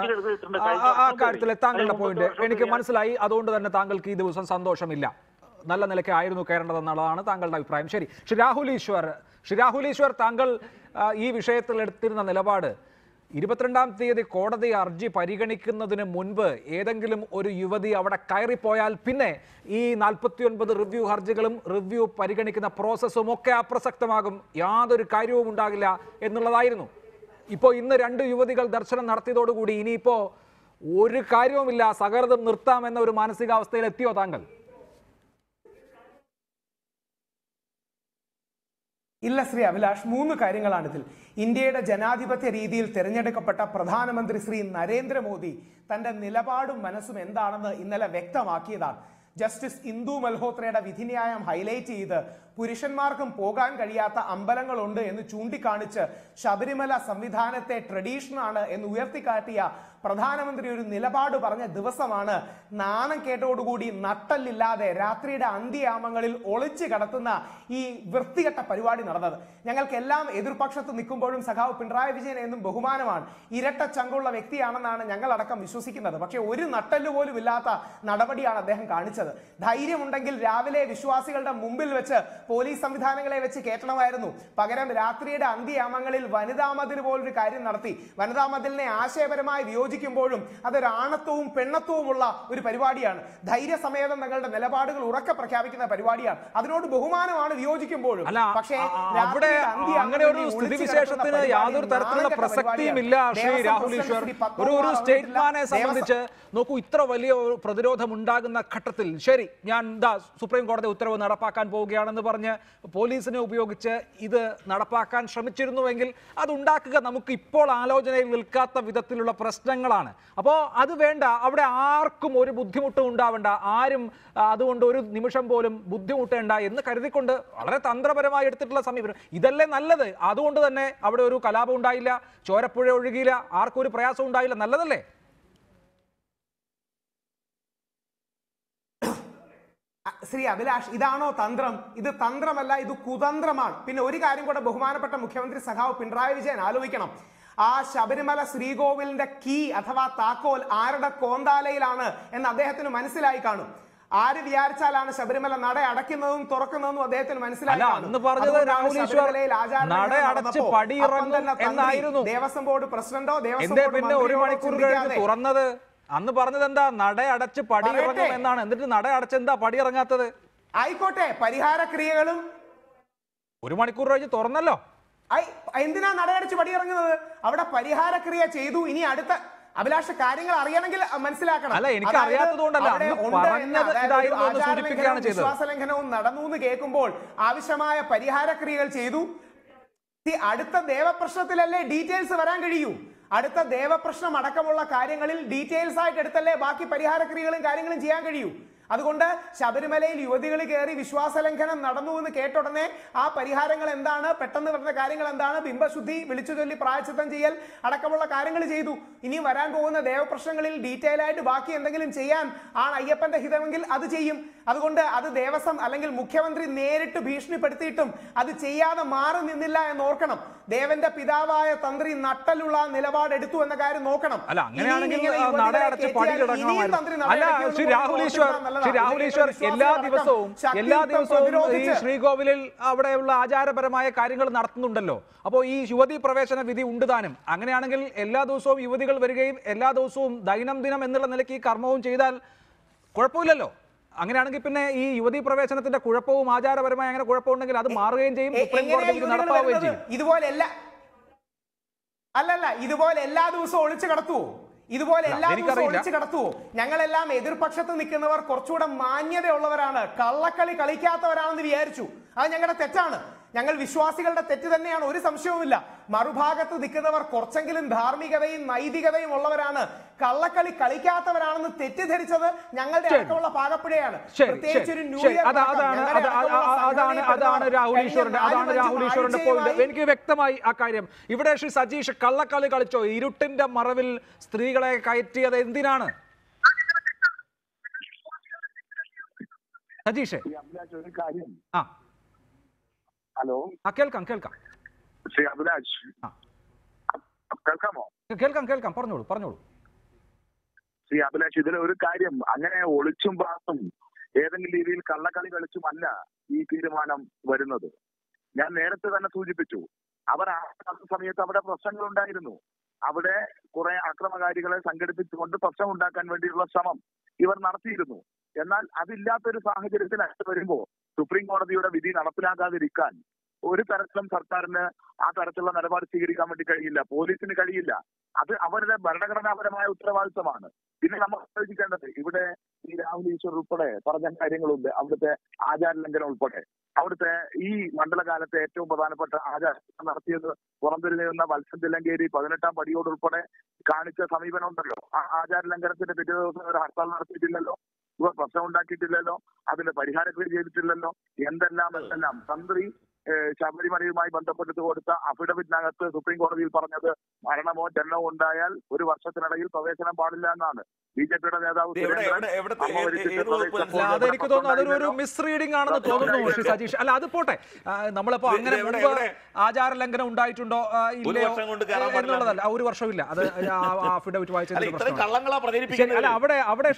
ആ കാര്യത്തിലെ താങ്കളുടെ പോയിന്റ്. എനിക്ക് മനസ്സിലായി. അതുകൊണ്ട് തന്നെ താങ്കൾക്ക് ഈ ദിവസം സന്തോഷമില്ല, നല്ല നിലയ്ക്ക് ആയിരുന്നു കയറേണ്ടതെന്നുള്ളതാണ് താങ്കളുടെ അഭിപ്രായം. ശരി. ശ്രീ രാഹുൽ ഈശ്വർ, ശ്രീ രാഹുൽ ഈശ്വർ താങ്കൾ ഈ വിഷയത്തിൽ എടുത്തിരുന്ന നിലപാട്, ഇരുപത്തിരണ്ടാം തീയതി കോടതി ഹർജി പരിഗണിക്കുന്നതിന് മുൻപ് ഏതെങ്കിലും ഒരു യുവതി അവിടെ കയറിപ്പോയാൽ പിന്നെ ഈ നാൽപ്പത്തിയൊൻപത് റിവ്യൂ ഹർജികളും റിവ്യൂ പരിഗണിക്കുന്ന പ്രോസസ്സും ഒക്കെ അപ്രസക്തമാകും, യാതൊരു കാര്യവും ഉണ്ടാകില്ല എന്നുള്ളതായിരുന്നു. ഇപ്പോൾ ഇന്ന് രണ്ട് യുവതികൾ ദർശനം നടത്തിയതോടുകൂടി ഇനിയിപ്പോൾ ഒരു കാര്യവുമില്ല, സകലതും നിർത്താമെന്ന ഒരു മാനസികാവസ്ഥയിൽ എത്തിയോ താങ്കൾ? ഇല്ല ശ്രീ അഭിലാഷ്, മൂന്ന് കാര്യങ്ങളാണ് ഇതിൽ. ഇന്ത്യയുടെ ജനാധിപത്യ രീതിയിൽ തിരഞ്ഞെടുക്കപ്പെട്ട പ്രധാനമന്ത്രി ശ്രീ നരേന്ദ്രമോദി തന്റെ നിലപാടും മനസ്സും എന്താണെന്ന് ഇന്നലെ വ്യക്തമാക്കിയതാണ്. ജസ്റ്റിസ് ഇന്ദു മൽഹോത്രയുടെ വിധിന്യായം ഹൈലൈറ്റ് ചെയ്ത് പുരുഷന്മാർക്കും പോകാൻ കഴിയാത്ത അമ്പലങ്ങളുണ്ട് എന്ന് ചൂണ്ടിക്കാണിച്ച് ശബരിമല സംവിധാനത്തെ ട്രഡീഷനാണ് എന്ന് ഉയർത്തിക്കാട്ടിയ പ്രധാനമന്ത്രി ഒരു നിലപാട് പറഞ്ഞ ദിവസമാണ് നാണം കേട്ടോടുകൂടി നട്ടല്ലില്ലാതെ രാത്രിയുടെ അന്ത്യയാമങ്ങളിൽ ഒളിച്ചു കടത്തുന്ന ഈ വൃത്തികെട്ട പരിപാടി നടന്നത്. ഞങ്ങൾക്കെല്ലാം എതിർപക്ഷത്ത് നിൽക്കുമ്പോഴും സഖാവ് പിണറായി വിജയൻ എന്നും ബഹുമാനമാണ്, ഇരട്ട ചങ്കുള്ള വ്യക്തിയാണെന്നാണ് ഞങ്ങൾ അടക്കം വിശ്വസിക്കുന്നത്. പക്ഷേ ഒരു നട്ടല് പോലും ഇല്ലാത്ത നടപടിയാണ് അദ്ദേഹം കാണിച്ചത്. ധൈര്യമുണ്ടെങ്കിൽ രാവിലെ വിശ്വാസികളുടെ മുമ്പിൽ വെച്ച് പോലീസ് സംവിധാനങ്ങളെ വെച്ച് കേറ്റണമായിരുന്നു. പകരം രാത്രിയുടെ അന്ത്യയാമങ്ങളിൽ വനിതാ മതിൽ പോലൊരു കാര്യം നടത്തി. വനിതാ മതിലിനെ ആശയപരമായി വിയോജിക്കുമ്പോഴും അതൊരു ആണത്വവും പെണ്ണത്വവുമുള്ള ഒരു പരിപാടിയാണ്. ധൈര്യസമേതം തങ്ങളുടെ നിലപാടുകൾ ഉറക്കെ പ്രഖ്യാപിക്കുന്ന പരിപാടിയാണ്. അതിനോട് ബഹുമാനമാണ് വിയോജിക്കുമ്പോഴും. പക്ഷേ അവിടെ അങ്ങനെ ഒരു സ്ഥിതിവിശേഷത്തിന് യാതൊരു തരത്തിലുള്ള പ്രസക്തിയും ഇല്ല. ശ്രീ രാഹുൽ ഈശ്വർ, ഒരു ഒരു സ്റ്റേറ്റ്മാനെ സംബന്ധിച്ച് നോക്കൂ, ഇത്ര വലിയ പ്രതിരോധം ഉണ്ടാകുന്ന ഘട്ടത്തിൽ ശരി ഞാൻ ദാ സുപ്രീം കോടതി ഉത്തരവ് നടപ്പാക്കാൻ പോവുകയാണെന്ന് പറഞ്ഞ് പോലീസിനെ ഉപയോഗിച്ച് ഇത് നടപ്പാക്കാൻ ശ്രമിച്ചിരുന്നുവെങ്കിൽ അതുണ്ടാക്കുക നമുക്ക് ഇപ്പോൾ ആലോചനയിൽ നിൽക്കാത്ത വിധത്തിലുള്ള പ്രശ്നങ്ങളാണ്. അപ്പോൾ അത് വേണ്ട, അവിടെ ആർക്കും ഒരു ബുദ്ധിമുട്ടും ഉണ്ടാവേണ്ട, ആരും അതുകൊണ്ട് ഒരു നിമിഷം പോലും ബുദ്ധിമുട്ടേണ്ട എന്ന് കരുതിക്കൊണ്ട് വളരെ തന്ത്രപരമായി എടുത്തിട്ടുള്ള സമീപനം ഇതല്ലേ നല്ലത്. അതുകൊണ്ട് തന്നെ അവിടെ ഒരു കലാപം ഉണ്ടായില്ല, ചോരപ്പുഴ ഒഴുകിയില്ല, ആർക്കും ഒരു പ്രയാസം ഉണ്ടായില്ല, നല്ലതല്ലേ? ശ്രീ അഭിലാഷ്, ഇതാണോ തന്ത്രം? ഇത് തന്ത്രമല്ല, ഇത് കുതന്ത്രമാണ്. പിന്നെ ഒരു കാര്യം കൂടെ ബഹുമാനപ്പെട്ട മുഖ്യമന്ത്രി സഖാവ് പിണറായി വിജയൻ ആലോചിക്കണം. ആ ശബരിമല ശ്രീകോവിലിന്റെ കീ അഥവാ താക്കോൽ ആരുടെ കോന്താലയിലാണ് എന്ന് അദ്ദേഹത്തിന് മനസ്സിലായി കാണും. ആര് വിചാരിച്ചാലാണ് ശബരിമല നട അടയ്ക്കുന്നതും തുറക്കുന്നതും അദ്ദേഹത്തിന് മനസ്സിലായി. ദേവസ്വം ബോർഡ് പ്രസിഡന്റോ ദേവസ്വം അന്ന് പറഞ്ഞത് എന്താ? നട അടച്ച് പടി ഇറങ്ങും എന്നാണ്. എന്നിട്ട് നട അടച്ച് എന്താ പടി ഇറങ്ങാത്തത്? ആയിക്കോട്ടെ, പരിഹാര ക്രിയകളും ഒരു മണിക്കൂർ കഴിഞ്ഞ് തുറന്നല്ലോ, എന്തിനാ നട അടച്ച് പടി ഇറങ്ങുന്നത്? അവിടെ പരിഹാര ക്രിയ ചെയ്തു. ഇനി അടുത്ത അഭിലാഷ കാര്യങ്ങൾ അറിയണമെങ്കിൽ മനസ്സിലാക്കണം. വിശ്വാസ ലംഘനവും നടന്നു എന്ന് കേൾക്കുമ്പോൾ ആവശ്യമായ പരിഹാര ക്രിയകൾ ചെയ്തു. അടുത്ത ദേവപ്രശ്നത്തിലല്ലേ ഡീറ്റെയിൽസ് വരാൻ കഴിയൂ? അടുത്ത ദേവപ്രശ്നം അടക്കമുള്ള കാര്യങ്ങളിൽ ഡീറ്റെയിൽസ് ആയിട്ട് എടുത്തല്ലേ ബാക്കി പരിഹാരക്രിയകളും കാര്യങ്ങളും ചെയ്യാൻ കഴിയൂ. അതുകൊണ്ട് ശബരിമലയിൽ യുവതികൾ കയറി വിശ്വാസ ലംഘനം നടന്നു എന്ന് കേട്ടുടനെ ആ പരിഹാരങ്ങൾ എന്താണ്, പെട്ടെന്ന് വരുന്ന കാര്യങ്ങൾ എന്താണ്, ബിംബശുദ്ധി, വിളിച്ചു ചൊല്ലി പ്രായച്ചിത്തം ചെയ്യൽ അടക്കമുള്ള കാര്യങ്ങൾ ചെയ്തു. ഇനി വരാൻ പോകുന്ന ദേവപ്രശ്നങ്ങളിൽ ഡീറ്റെയിൽ ആയിട്ട് ബാക്കി എന്തെങ്കിലും ചെയ്യാൻ ആണ് അയ്യപ്പന്റെ ഹിതമെങ്കിൽ അത് ചെയ്യും. അതുകൊണ്ട് അത് ദേവസ്വം അല്ലെങ്കിൽ മുഖ്യമന്ത്രി നേരിട്ട് ഭീഷണിപ്പെടുത്തിയിട്ടും അത് ചെയ്യാതെ മാറി നിന്നില്ല എന്നോർക്കണം. ദേവന്റെ പിതാവായ തന്ത്രി നട്ടലുള്ള നിലപാടെടുത്തു എന്ന കാര്യം നോക്കണം. രാഹുൽ ഈശ്വർ, എല്ലാ ദിവസവും എല്ലാ ദിവസവും ഈ ശ്രീകോവിലിൽ അവിടെയുള്ള ആചാരപരമായ കാര്യങ്ങൾ നടത്തുന്നുണ്ടല്ലോ. അപ്പോൾ ഈ യുവതി പ്രവേശന വിധി ഉണ്ട് താനും. അങ്ങനെയാണെങ്കിൽ എല്ലാ ദിവസവും യുവതികൾ വരികയും എല്ലാ ദിവസവും ദൈനംദിനം എന്നുള്ള നിലയ്ക്ക് ഈ കർമ്മവും ചെയ്താൽ കുഴപ്പമില്ലല്ലോ. അങ്ങനെയാണെങ്കിൽ പിന്നെ ഈ യുവതി പ്രവേശനത്തിന്റെ കുഴപ്പവും ആചാരപരമായ അങ്ങനെ കുഴപ്പമുണ്ടെങ്കിൽ അത് മാറുകയും ചെയ്യും, സുപ്രീം കോടതിയിൽ നടപ്പാവുകയും ചെയ്യും. ഇതുപോലെയല്ല, അല്ലല്ല, ഇതുപോലെ എല്ലാ ദിവസവും ഒളിച്ചു കടത്തുവോ? ഇതുപോലെ എല്ലാ ദിവസവും ഒളിച്ചു കടത്തുവോ? ഞങ്ങളെല്ലാം എതിർപക്ഷത്ത് നിൽക്കുന്നവർ കുറച്ചുകൂടെ മാന്യതയുള്ളവരാണ്, കള്ളക്കളി കളിക്കാത്തവരാണെന്ന് വിചാരിച്ചു. അത് ഞങ്ങളുടെ തെറ്റാണ്. ഞങ്ങൾ വിശ്വാസികളുടെ തെറ്റ് തന്നെയാണ്, ഒരു സംശയവുമില്ല. മറുഭാഗത്ത് നിൽക്കുന്നവർ കുറച്ചെങ്കിലും ധാർമ്മികതയും നൈതികതയും ഉള്ളവരാണ്, കള്ളക്കളി കളിക്കാത്തവരാണെന്ന് തെറ്റിദ്ധരിച്ചത് ഞങ്ങളുടെ അടക്കമുള്ള പാകപ്പിഴയാണ്. പ്രത്യേകിച്ച് ഒരു ന്യൂ ഇയർ അതാണ്. എനിക്ക് വ്യക്തമായി ആ കാര്യം. ഇവിടെ ശ്രീ സജീഷ്, കള്ളക്കളി കളിച്ചോ? ഇരുട്ടിന്റെ മറവിൽ സ്ത്രീകളെ കയറ്റിയത് എന്തിനാണ് സജീഷ്? ആ ഹലോ, കേൾക്കാം കേൾക്കാം അഭിലാഷ്, കേൾക്കാമോ? കേൾക്കാം കേൾക്കാം, പറഞ്ഞോളൂ പറഞ്ഞോളൂ ശ്രീ അഭിലാഷ്. ഇതിലെ ഒരു കാര്യം, അങ്ങനെ ഒളിച്ചും പാത്തും ഏതെങ്കിലും രീതിയിൽ കള്ളക്കളി കളിച്ചും അല്ല ഈ തീരുമാനം വരുന്നത്. ഞാൻ നേരത്തെ തന്നെ സൂചിപ്പിച്ചു, അവർ ആ സമയത്ത് അവിടെ പ്രശ്നങ്ങൾ ഉണ്ടായിരുന്നു. അവിടെ കുറെ അക്രമകാരികളെ സംഘടിപ്പിച്ചുകൊണ്ട് പ്രശ്നം ഉണ്ടാക്കാൻ വേണ്ടിയുള്ള ശ്രമം ഇവർ നടത്തിയിരുന്നു. എന്നാൽ അതില്ലാത്തൊരു സാഹചര്യത്തിൽ അടുത്ത് വരുമ്പോൾ സുപ്രീം കോടതിയുടെ വിധി നടപ്പിലാക്കാതിരിക്കാൻ ഒരു തരത്തിലും സർക്കാരിന് ആ തരത്തിലുള്ള നിലപാട് സ്വീകരിക്കാൻ വേണ്ടി കഴിയില്ല, പോലീസിന് കഴിയില്ല. അത് അവരുടെ ഭരണഘടനാപരമായ ഉത്തരവാദിത്തമാണ്. പിന്നെ നമ്മൾ ആലോചിക്കേണ്ടത്, ഇവിടെ ഈ രാഹുൽ ഈശ്വർ ഉൾപ്പെടെ പറഞ്ഞ കാര്യങ്ങളുണ്ട്, അവിടുത്തെ ആചാര ലംഘനം ഉൾപ്പെടെ. അവിടുത്തെ ഈ മണ്ഡലകാലത്തെ ഏറ്റവും പ്രധാനപ്പെട്ട ആചാരം നടത്തിയത് പുറംതിരിഞ്ഞിരുന്ന വത്സൻ തില്ലങ്കേരി പതിനെട്ടാം പടിയോടുൾപ്പെടെ കാണിച്ച സമീപനം ഉണ്ടല്ലോ. ആ ആചാര ലംഘനത്തിന്റെ പിറ്റേ ദിവസം ഒരു ഹർത്താൽ നടത്തിയിട്ടില്ലല്ലോ. പ്രശ്നം ഉണ്ടാക്കിയിട്ടില്ലല്ലോ, അതിന്റെ പരിഹാരക്രിയ ചെയ്തിട്ടില്ലല്ലോ. എന്തെല്ലാം എന്തെല്ലാം തന്ത്രി ശബരിമലയുമായി ബന്ധപ്പെട്ട് കൊടുത്ത അഫിഡവിറ്റിനകത്ത് സുപ്രീം കോടതിയിൽ പറഞ്ഞത് മരണമോ ജനനമോ ഉണ്ടായാൽ ഒരു വർഷത്തിനിടയിൽ പ്രവേശനം പാടില്ല എന്നാണ്. ബി ജെ പിയുടെ നേതാവ് എനിക്ക് തോന്നുന്നു അതൊരു മിസ് റീഡിംഗ് ആണെന്ന് തോന്നുന്നു സജീഷ്. അല്ല അത് പോട്ടെ, നമ്മളിപ്പോ അങ്ങനെ ആചാര ലംഘനം ഉണ്ടായിട്ടുണ്ടോ ഇല്ലയോ എന്നുള്ളതല്ല, ഒരു വർഷമില്ല അത് അഫിഡവിറ്റ് വായിച്ചത്. അല്ല അവിടെ അവിടെ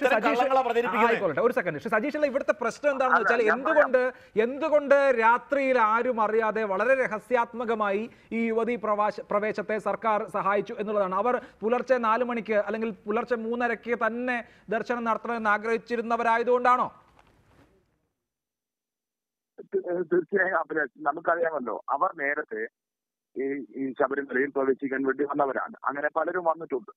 ആയിക്കോട്ടെ ഒരു സെക്കൻഡ്. പക്ഷെ സജീഷ് ഇവിടുത്തെ പ്രശ്നം എന്താണെന്ന് വെച്ചാൽ എന്തുകൊണ്ട് എന്തുകൊണ്ട് രാത്രിയിൽ ആരും അറിയാതെ വളരെ രഹസ്യാത്മകമായി ഈ യുവതി പ്രവാശ പ്രവേശത്തെ സർക്കാർ സഹായിച്ചു എന്നുള്ളതാണ്. അവർ പുലർച്ചെ നാല് മണിക്ക് അല്ലെങ്കിൽ പുലർച്ചെ മൂന്നരക്ക് തന്നെ ദർശനം നടത്തണമെന്ന് ആഗ്രഹിച്ചിരുന്നവരായതുകൊണ്ടാണോ? തീർച്ചയായും അഭിലാഷ്, നമുക്കറിയാമല്ലോ അവർ നേരത്തെ ഈ ശബരിമലയിൽ പ്രവേശിക്കാൻ വേണ്ടി വന്നവരാണ്. അങ്ങനെ പലരും വന്നിട്ടുണ്ട്,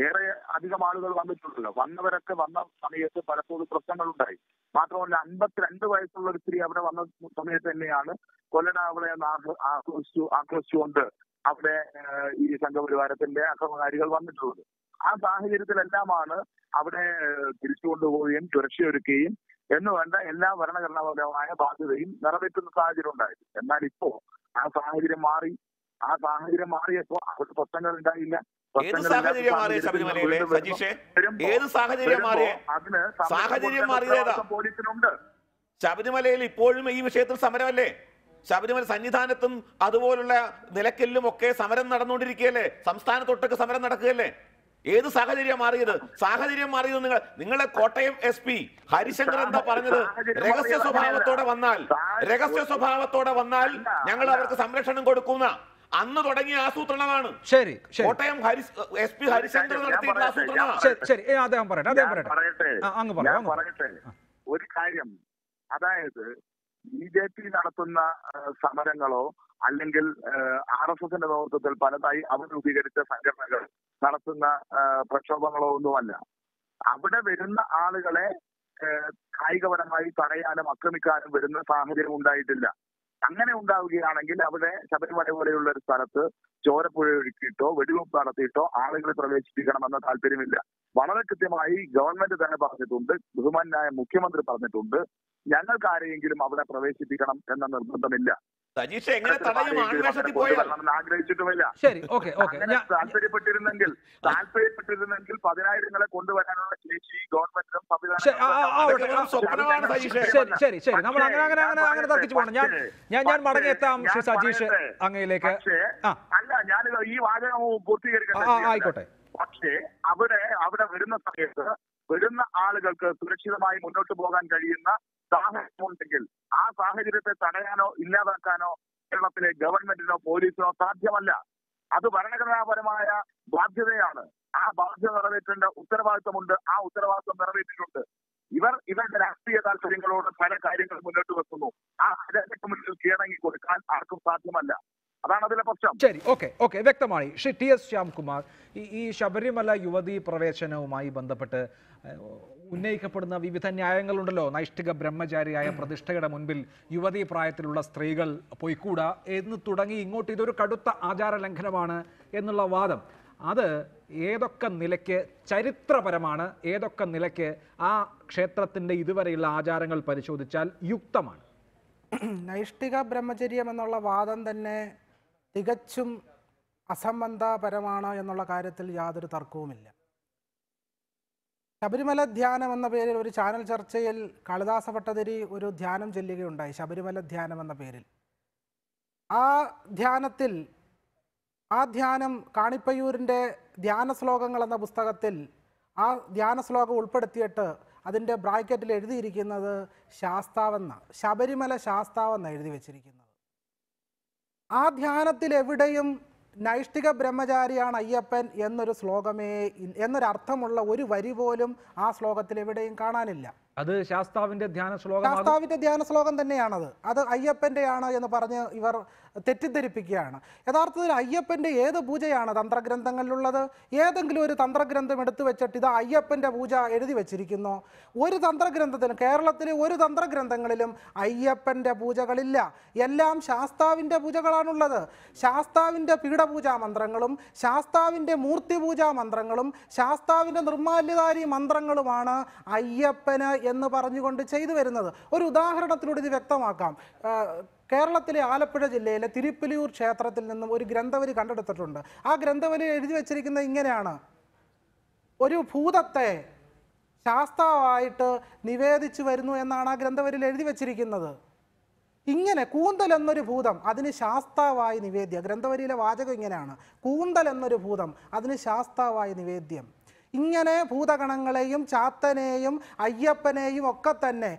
ഏറെ അധികം ആളുകൾ വന്നിട്ടുണ്ടല്ലോ. വന്നവരൊക്കെ വന്ന സമയത്ത് പലപ്പോഴും പ്രശ്നങ്ങൾ ഉണ്ടായി. മാത്രമല്ല അൻപത്തിരണ്ട് വയസ്സുള്ള ഒരു സ്ത്രീ അവിടെ വന്ന സമയത്ത് തന്നെയാണ് കൊല്ലട അവിടെ ആക്രോശിച്ചു ആക്രോശിച്ചുകൊണ്ട് അവിടെ ഈ സംഘപരിവാരത്തിന്റെ അക്രമകാരികൾ വന്നിട്ടുള്ളത്. ആ സാഹചര്യത്തിലെല്ലാമാണ് അവിടെ തിരിച്ചുകൊണ്ടുപോവുകയും സുരക്ഷയൊരുക്കുകയും എന്ന് വേണ്ട എല്ലാ ഭരണഘടനാപരമായ ബാധ്യതയും നിറവേറ്റുന്ന സാഹചര്യം ഉണ്ടായത്. എന്നാൽ ഇപ്പോ ആ സാഹചര്യം മാറി. ആ സാഹചര്യം മാറിയപ്പോ അവിടെ പ്രശ്നങ്ങൾ ഉണ്ടായില്ല. ഏത് സാഹചര്യം മാറിയ ശബരിമലയിലെ സജീഷേ? ഏത് സാഹചര്യം മാറിയ സാഹചര്യം മാറിയതാ? ശബരിമലയിൽ ഇപ്പോഴും ഈ വിഷയത്തിൽ സമരമല്ലേ? ശബരിമല സന്നിധാനത്തും അതുപോലുള്ള നിലയ്ക്കലിലും ഒക്കെ സമരം നടന്നുകൊണ്ടിരിക്കുകയല്ലേ? സംസ്ഥാനത്തൊട്ടൊക്കെ സമരം നടക്കുകയല്ലേ? ഏത് സാഹചര്യം മാറിയത്? സാഹചര്യം മാറിയത് നിങ്ങൾ നിങ്ങളെ കോട്ടയം എസ് പി ഹരിശങ്കർ എന്താ പറഞ്ഞത്? രഹസ്യ സ്വഭാവത്തോടെ വന്നാൽ രഹസ്യ സ്വഭാവത്തോടെ വന്നാൽ ഞങ്ങൾ അവർക്ക് സംരക്ഷണം കൊടുക്കുന്ന അന്ന് തുടങ്ങിയ ആസൂത്രണമാണ്. ശരി കോട്ടയം എസ് പി ഹരിശങ്കർ നടത്തിയിട്ടുള്ള ആസൂത്രണമാണ്. ഒരു കാര്യം, അതായത് ബി ജെ പി നടത്തുന്ന സമരങ്ങളോ അല്ലെങ്കിൽ ആർ എസ് എസിന്റെ നേതൃത്വത്തിൽ പലതായി അവർ രൂപീകരിച്ച സംഘടനകൾ നടത്തുന്ന പ്രക്ഷോഭങ്ങളോ ഒന്നുമല്ല. അവിടെ വരുന്ന ആളുകളെ കായികപരമായി തടയാനും ആക്രമിക്കാനും വരുന്ന സാഹചര്യം ഉണ്ടായിട്ടില്ല. അങ്ങനെ ഉണ്ടാവുകയാണെങ്കിൽ അവിടെ ശബരിമല പോലെയുള്ള ഒരു സ്ഥലത്ത് ചോരപ്പുഴ ഒഴുക്കിയിട്ടോ വെടിവെപ്പ് നടത്തിയിട്ടോ ആളുകളെ പ്രവേശിപ്പിക്കണമെന്ന താല്പര്യമില്ല. വളരെ കൃത്യമായി ഗവൺമെന്റ് തന്നെ പറഞ്ഞിട്ടുണ്ട്, ബഹുമാനായ മുഖ്യമന്ത്രി പറഞ്ഞിട്ടുണ്ട്, ഞങ്ങൾക്ക് ആരെയെങ്കിലും അവിടെ പ്രവേശിപ്പിക്കണം എന്ന നിർബന്ധമില്ല. ആഗ്രഹിച്ചിട്ടുമില്ല. താല്പര്യപ്പെട്ടിരുന്നെങ്കിൽ താല്പര്യപ്പെട്ടിരുന്നെങ്കിൽ പതിനായിരങ്ങളെ കൊണ്ടുവരാനുള്ള ശേഷി ഗവൺമെന്റിനും സംവിധാനം. അല്ല, ഞാൻ ഈ വാചകം പൂർത്തീകരിക്കട്ടെ. പക്ഷേ അവിടെ അവിടെ വരുന്ന സമയത്ത് വരുന്ന ആളുകൾക്ക് സുരക്ഷിതമായി മുന്നോട്ട് പോകാൻ കഴിയുന്ന സാഹചര്യമുണ്ടെങ്കിൽ ആ സാഹചര്യത്തെ തടയാനോ ഇല്ലാതാക്കാനോ കേരളത്തിലെ ഗവൺമെന്റിനോ പോലീസിനോ സാധ്യമല്ല. അത് ഭരണഘടനാപരമായ ബാധ്യതയാണ്. ആ ബാധ്യത നിറവേറ്റേണ്ട ഉത്തരവാദിത്വമുണ്ട്. ആ ഉത്തരവാദിത്വം നിറവേറ്റിയിട്ടുണ്ട്. ഇവർ ഇവരുടെ രാഷ്ട്രീയ താല്പര്യങ്ങളോട് പല കാര്യങ്ങൾ മുന്നോട്ട് വെക്കുന്നു. ആ അതിന്റെ മുന്നിൽ കീഴടങ്ങി കൊടുക്കാൻ ആർക്കും സാധ്യമല്ല. അതാണ് അതിലെ പ്രശ്നം. ശരി, ഓക്കെ ഓക്കെ വ്യക്തമായി. ശ്രീ ടി എസ് ശ്യാംകുമാർ, ഈ ശബരിമല യുവതി പ്രവേശനവുമായി ബന്ധപ്പെട്ട് ഉന്നയിക്കപ്പെടുന്ന വിവിധ ന്യായങ്ങളുണ്ടല്ലോ. നൈഷ്ഠിക ബ്രഹ്മചാരിയായ പ്രതിഷ്ഠയുടെ മുൻപിൽ യുവതീ പ്രായത്തിലുള്ള സ്ത്രീകൾ പോയിക്കൂടാ എന്ന് തുടങ്ങി ഇങ്ങോട്ട് ഇതൊരു കടുത്ത ആചാര ലംഘനമാണ് എന്നുള്ള വാദം, അത് ഏതൊക്കെ നിലയ്ക്ക് ചരിത്രപരമാണ്, ഏതൊക്കെ നിലയ്ക്ക് ആ ക്ഷേത്രത്തിൻ്റെ ഇതുവരെയുള്ള ആചാരങ്ങൾ പരിശോധിച്ചാൽ യുക്തമാണ്? നൈഷ്ഠിക ബ്രഹ്മചര്യം എന്നുള്ള വാദം തന്നെ തികച്ചും അസംബന്ധപരമാണ് എന്നുള്ള കാര്യത്തിൽ യാതൊരു തർക്കവുമില്ല. ശബരിമല ധ്യാനം എന്ന പേരിൽ ഒരു ചാനൽ ചർച്ചയിൽ കാളിദാസ ഭട്ടതിരി ഒരു ധ്യാനം ചെല്ലുകയുണ്ടായി, ശബരിമല ധ്യാനം എന്ന പേരിൽ. ആ ധ്യാനത്തിൽ ആ ധ്യാനം കാണിപ്പയ്യൂരിൻ്റെ ധ്യാന ശ്ലോകങ്ങൾ എന്ന പുസ്തകത്തിൽ ആ ധ്യാന ശ്ലോകം ഉൾപ്പെടുത്തിയിട്ട് അതിൻ്റെ ബ്രാക്കറ്റിൽ എഴുതിയിരിക്കുന്നത് ശാസ്താവെന്ന, ശബരിമല ശാസ്താവെന്ന എഴുതി വച്ചിരിക്കുന്നത്. ആ ധ്യാനത്തിൽ എവിടെയും നൈഷ്ഠിക ബ്രഹ്മചാരിയാണ് അയ്യപ്പൻ എന്നൊരു ശ്ലോകമേ എന്നൊരർത്ഥമുള്ള ഒരു വരി പോലും ആ ശ്ലോകത്തിൽ എവിടെയും കാണാനില്ല. അത് ശാസ്താവിന്റെ ധ്യാന ശ്ലോകം ശാസ്താവിന്റെ ധ്യാന ശ്ലോകം തന്നെയാണത്. അത് അയ്യപ്പന്റെയാണ് എന്ന് പറഞ്ഞ് ഇവർ തെറ്റിദ്ധരിപ്പിക്കുകയാണ്. യഥാർത്ഥത്തിൽ അയ്യപ്പന്റെ ഏത് പൂജയാണ് തന്ത്രഗ്രന്ഥങ്ങളിലുള്ളത്? ഏതെങ്കിലും ഒരു തന്ത്രഗ്രന്ഥം എടുത്തു വെച്ചിട്ട് ഇത് അയ്യപ്പന്റെ പൂജ എഴുതി വെച്ചിരിക്കുന്നു? ഒരു തന്ത്രഗ്രന്ഥത്തിലും കേരളത്തിലെ ഒരു തന്ത്രഗ്രന്ഥങ്ങളിലും അയ്യപ്പന്റെ പൂജകളില്ല. എല്ലാം ശാസ്താവിന്റെ പൂജകളാണുള്ളത്. ശാസ്താവിന്റെ പീഠപൂജാ മന്ത്രങ്ങളും ശാസ്താവിന്റെ മൂർത്തി പൂജാ മന്ത്രങ്ങളും ശാസ്താവിന്റെ നിർമ്മാല്യധാരി മന്ത്രങ്ങളുമാണ് അയ്യപ്പന് എന്ന് പറഞ്ഞുകൊണ്ട് ചെയ്തു വരുന്നത്. ഒരു ഉദാഹരണത്തിലൂടെ ഇത് വ്യക്തമാക്കാം. കേരളത്തിലെ ആലപ്പുഴ ജില്ലയിലെ തിരുപ്പലിയൂർ ക്ഷേത്രത്തിൽ നിന്നും ഒരു ഗ്രന്ഥവലി കണ്ടെടുത്തിട്ടുണ്ട്. ആ ഗ്രന്ഥവലി എഴുതി വച്ചിരിക്കുന്നത് ഇങ്ങനെയാണ്: ഒരു ഭൂതത്തെ ശാസ്താവായിട്ട് നിവേദിച്ചു വരുന്നു എന്നാണ് ആ ഗ്രന്ഥവലിയിൽ എഴുതി വച്ചിരിക്കുന്നത്. ഇങ്ങനെ കൂന്തൽ എന്നൊരു ഭൂതം അതിന് ശാസ്താവായി നിവേദ്യം. ഗ്രന്ഥവലിയിലെ വാചകം ഇങ്ങനെയാണ്: കൂന്തൽ എന്നൊരു ഭൂതം അതിന് ശാസ്താവായി നിവേദ്യം. ഇങ്ങനെ ഭൂതഗണങ്ങളെയും ചാത്തനെയും അയ്യപ്പനെയും ഒക്കെ തന്നെ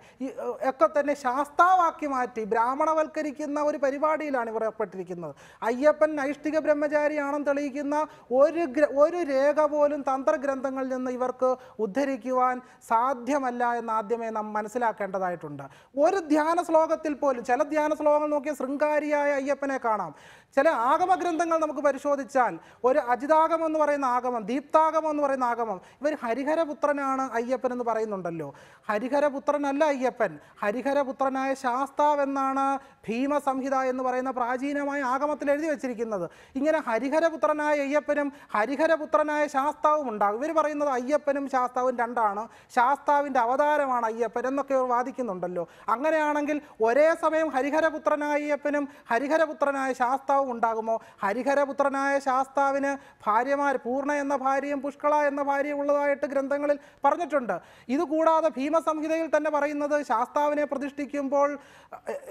ഒക്കെ തന്നെ ശാസ്താവാക്കി മാറ്റി ബ്രാഹ്മണവൽക്കരിക്കുന്ന ഒരു പരിപാടിയിലാണ് ഇവർ ഏർപ്പെട്ടിരിക്കുന്നത്. അയ്യപ്പൻ നൈഷ്ഠിക ബ്രഹ്മചാരിയാണെന്ന് തെളിയിക്കുന്ന ഒരു ഒരു രേഖ പോലും തന്ത്രഗ്രന്ഥങ്ങളിൽ നിന്ന് ഇവർക്ക് ഉദ്ധരിക്കുവാൻ സാധ്യമല്ല എന്ന് ആദ്യമേ നാം മനസ്സിലാക്കേണ്ടതായിട്ടുണ്ട്. ഒരു ധ്യാന ശ്ലോകത്തിൽ പോലും, ചില ധ്യാന ശ്ലോകങ്ങൾ നോക്കിയ ശൃംഗാരിയായ അയ്യപ്പനെ കാണാം. ചില ആഗമഗ്രന്ഥങ്ങൾ നമുക്ക് പരിശോധിച്ചാൽ, ഒരു അജിതാഗമം എന്ന് പറയുന്ന ആഗമം, ദീപ്താഗമം എന്ന് പറയുന്ന ആഗമം, ഇവർ ഹരിഹരപുത്രനാണ് അയ്യപ്പൻ എന്ന് പറയുന്നുണ്ടല്ലോ. ഹരിഹരപുത്രനല്ല അയ്യപ്പൻ, ഹരിഹരപുത്രനായ ശാസ്താവെന്നാണ് ഭീമസംഹിത എന്ന് പറയുന്ന പ്രാചീനമായ ആഗമത്തിൽ എഴുതി വച്ചിരിക്കുന്നത്. ഇങ്ങനെ ഹരിഹരപുത്രനായ അയ്യപ്പനും ഹരിഹരപുത്രനായ ശാസ്താവും ഉണ്ടാകും. ഇവർ പറയുന്നത് അയ്യപ്പനും ശാസ്താവും രണ്ടാണ്, ശാസ്താവിൻ്റെ അവതാരമാണ് അയ്യപ്പൻ എന്നൊക്കെ ഇവർ വാദിക്കുന്നുണ്ടല്ലോ. അങ്ങനെയാണെങ്കിൽ ഒരേ സമയം ഹരിഹരപുത്രനായ അയ്യപ്പനും ഹരിഹരപുത്രനായ ശാസ്താവും ഉണ്ടാകുമോ? ഹരിഹരപുത്രനായ ശാസ്താവിന് ഭാര്യമാർ പൂർണ്ണ എന്ന ഭാര്യയും പുഷ്കള എന്ന ഉള്ളതായിട്ട് ഗ്രന്ഥങ്ങളിൽ പറഞ്ഞിട്ടുണ്ട്. ഇതുകൂടാതെ ഭീമസംഹിതയിൽ തന്നെ പറയുന്നത് ശാസ്താവിനെ പ്രതിഷ്ഠിക്കുമ്പോൾ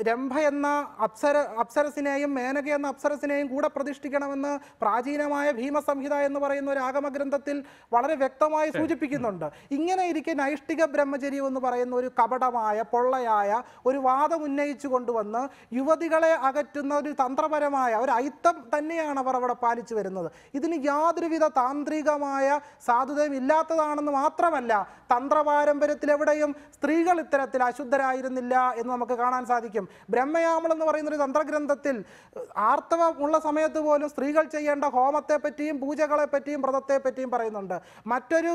രംഭ എന്ന അപ്സര അപ്സരസിനെയും മേനക എന്ന അപ്സരസിനെയും കൂടെ പ്രതിഷ്ഠിക്കണമെന്ന് പ്രാചീനമായ ഭീമസംഹിത എന്ന് പറയുന്ന ഒരു ആഗമഗ്രന്ഥത്തിൽ വളരെ വ്യക്തമായി സൂചിപ്പിക്കുന്നുണ്ട്. ഇങ്ങനെ ഇരിക്കെ നൈഷ്ഠിക ബ്രഹ്മചര്യം എന്ന് പറയുന്ന ഒരു കപടമായ പൊള്ളയായ ഒരു വാദം ഉന്നയിച്ചു കൊണ്ടുവന്ന് യുവതികളെ അകറ്റുന്ന ഒരു തന്ത്രപരമായ ഒരു ഐത്തം തന്നെയാണ് അവർ അവിടെ പാലിച്ചു വരുന്നത്. ഇതിന് യാതൊരുവിധ താന്ത്രികമായ സാധുതയും ഇല്ലാത്തതാണെന്ന് മാത്രമല്ല, തന്ത്രപാരമ്പര്യത്തിലെവിടെയും സ്ത്രീകൾ ഇത്തരത്തിൽ അശുദ്ധരായിരുന്നില്ല എന്ന് നമുക്ക് കാണാൻ സാധിക്കും. ബ്രഹ്മയാമളം എന്ന് പറയുന്നൊരു തന്ത്രഗ്രന്ഥത്തിൽ ആർത്തവം ഉള്ള സമയത്ത് പോലും സ്ത്രീകൾ ചെയ്യേണ്ട ഹോമത്തെപ്പറ്റിയും പൂജകളെപ്പറ്റിയും വ്രതത്തെപ്പറ്റിയും പറയുന്നുണ്ട്. മറ്റൊരു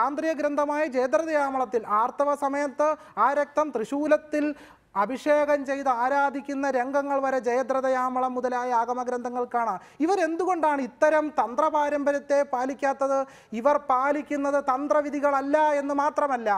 താന്ത്രിക ഗ്രന്ഥമായ ജേതരയാമളത്തിൽ ആർത്തവ സമയത്ത് ആ രക്തം തൃശൂലത്തിൽ അഭിഷേകം ചെയ്ത് ആരാധിക്കുന്ന രംഗങ്ങൾ വരെ ജയദ്രഥയാമളം മുതലായ ആഗമഗ്രന്ഥങ്ങൾ കാണാം. ഇവരെന്തുകൊണ്ടാണ് ഇത്തരം തന്ത്രപാരമ്പര്യത്തെ പാലിക്കാത്തത്? ഇവർ പാലിക്കുന്നത് തന്ത്രവിധികളല്ല എന്ന് മാത്രമല്ല,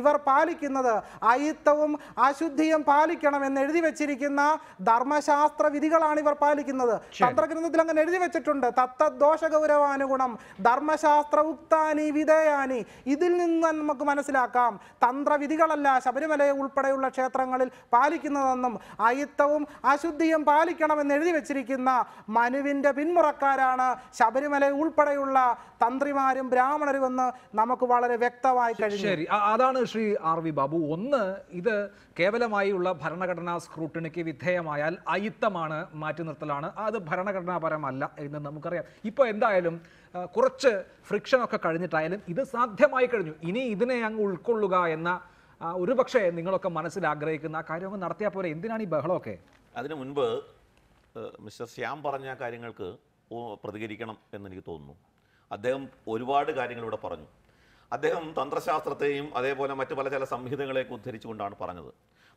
ഇവർ പാലിക്കുന്നത് അയിത്തവും അശുദ്ധിയും പാലിക്കണമെന്ന് എഴുതി വെച്ചിരിക്കുന്ന ധർമ്മശാസ്ത്ര വിധികളാണ് ഇവർ പാലിക്കുന്നത്. തന്ത്രഗ്രന്ഥത്തിൽ അങ്ങനെ എഴുതി വെച്ചിട്ടുണ്ട്: തത്തദ്ദോഷ ഗൗരവാനുഗുണം ധർമ്മശാസ്ത്ര ഉക്താനി വിധേയാനി. ഇതിൽ നിന്ന് നമുക്ക് മനസ്സിലാക്കാം തന്ത്രവിധികളല്ല ശബരിമലയെ ഉൾപ്പെടെയുള്ള ക്ഷേത്രങ്ങളിൽ പാലിക്കുന്നതെന്നും അയിത്തവും അശുദ്ധിയും പാലിക്കണമെന്ന് എഴുതി വെച്ചിരിക്കുന്ന മനുവിൻ്റെ പിന്മുറക്കാരാണ് ശബരിമല ഉൾപ്പെടെയുള്ള തന്ത്രിമാരും ബ്രാഹ്മണരുമെന്ന് നമുക്ക് വളരെ വ്യക്തമായി കഴിഞ്ഞു. ശരി, അതാണ് ശ്രീ ആർ വി ബാബു. ഒന്ന്, ഇത് കേവലമായി ഉള്ള ഭരണഘടനാ സ്ക്രൂട്ടിണിക്ക് വിധേയമായാൽ അയിത്തമാണ്, മാറ്റി നിർത്തലാണ്, അത് ഭരണഘടനാപരമല്ല എന്ന് നമുക്കറിയാം. ഇപ്പോൾ എന്തായാലും കുറച്ച് ഫ്രിക്ഷനൊക്കെ കഴിഞ്ഞിട്ടായാലും ഇത് സാധ്യമായി കഴിഞ്ഞു. ഇനി ഇതിനെ അങ്ങ് ഉൾക്കൊള്ളുക എന്ന ഒരു പക്ഷേ നിങ്ങളൊക്കെ മനസ്സിലാഗ്രഹിക്കുന്ന ആ കാര്യമൊക്കെ നടത്തിയാൽ പോലെ, എന്തിനാണ് ഈ ബഹളമൊക്കെ? അതിനു മുൻപ് മിസ്റ്റർ ശ്യാം പറഞ്ഞ കാര്യങ്ങൾക്ക് പ്രതികരിക്കണം എന്നെനിക്ക് തോന്നുന്നു. അദ്ദേഹം ഒരുപാട് കാര്യങ്ങൾ ഇവിടെ പറഞ്ഞു. അദ്ദേഹം തന്ത്രശാസ്ത്രത്തെയും അതേപോലെ മറ്റു പല ചില സംഹിതകളെയൊക്കെ ഉദ്ധരിച്ചുകൊണ്ടാണ് പറഞ്ഞത്.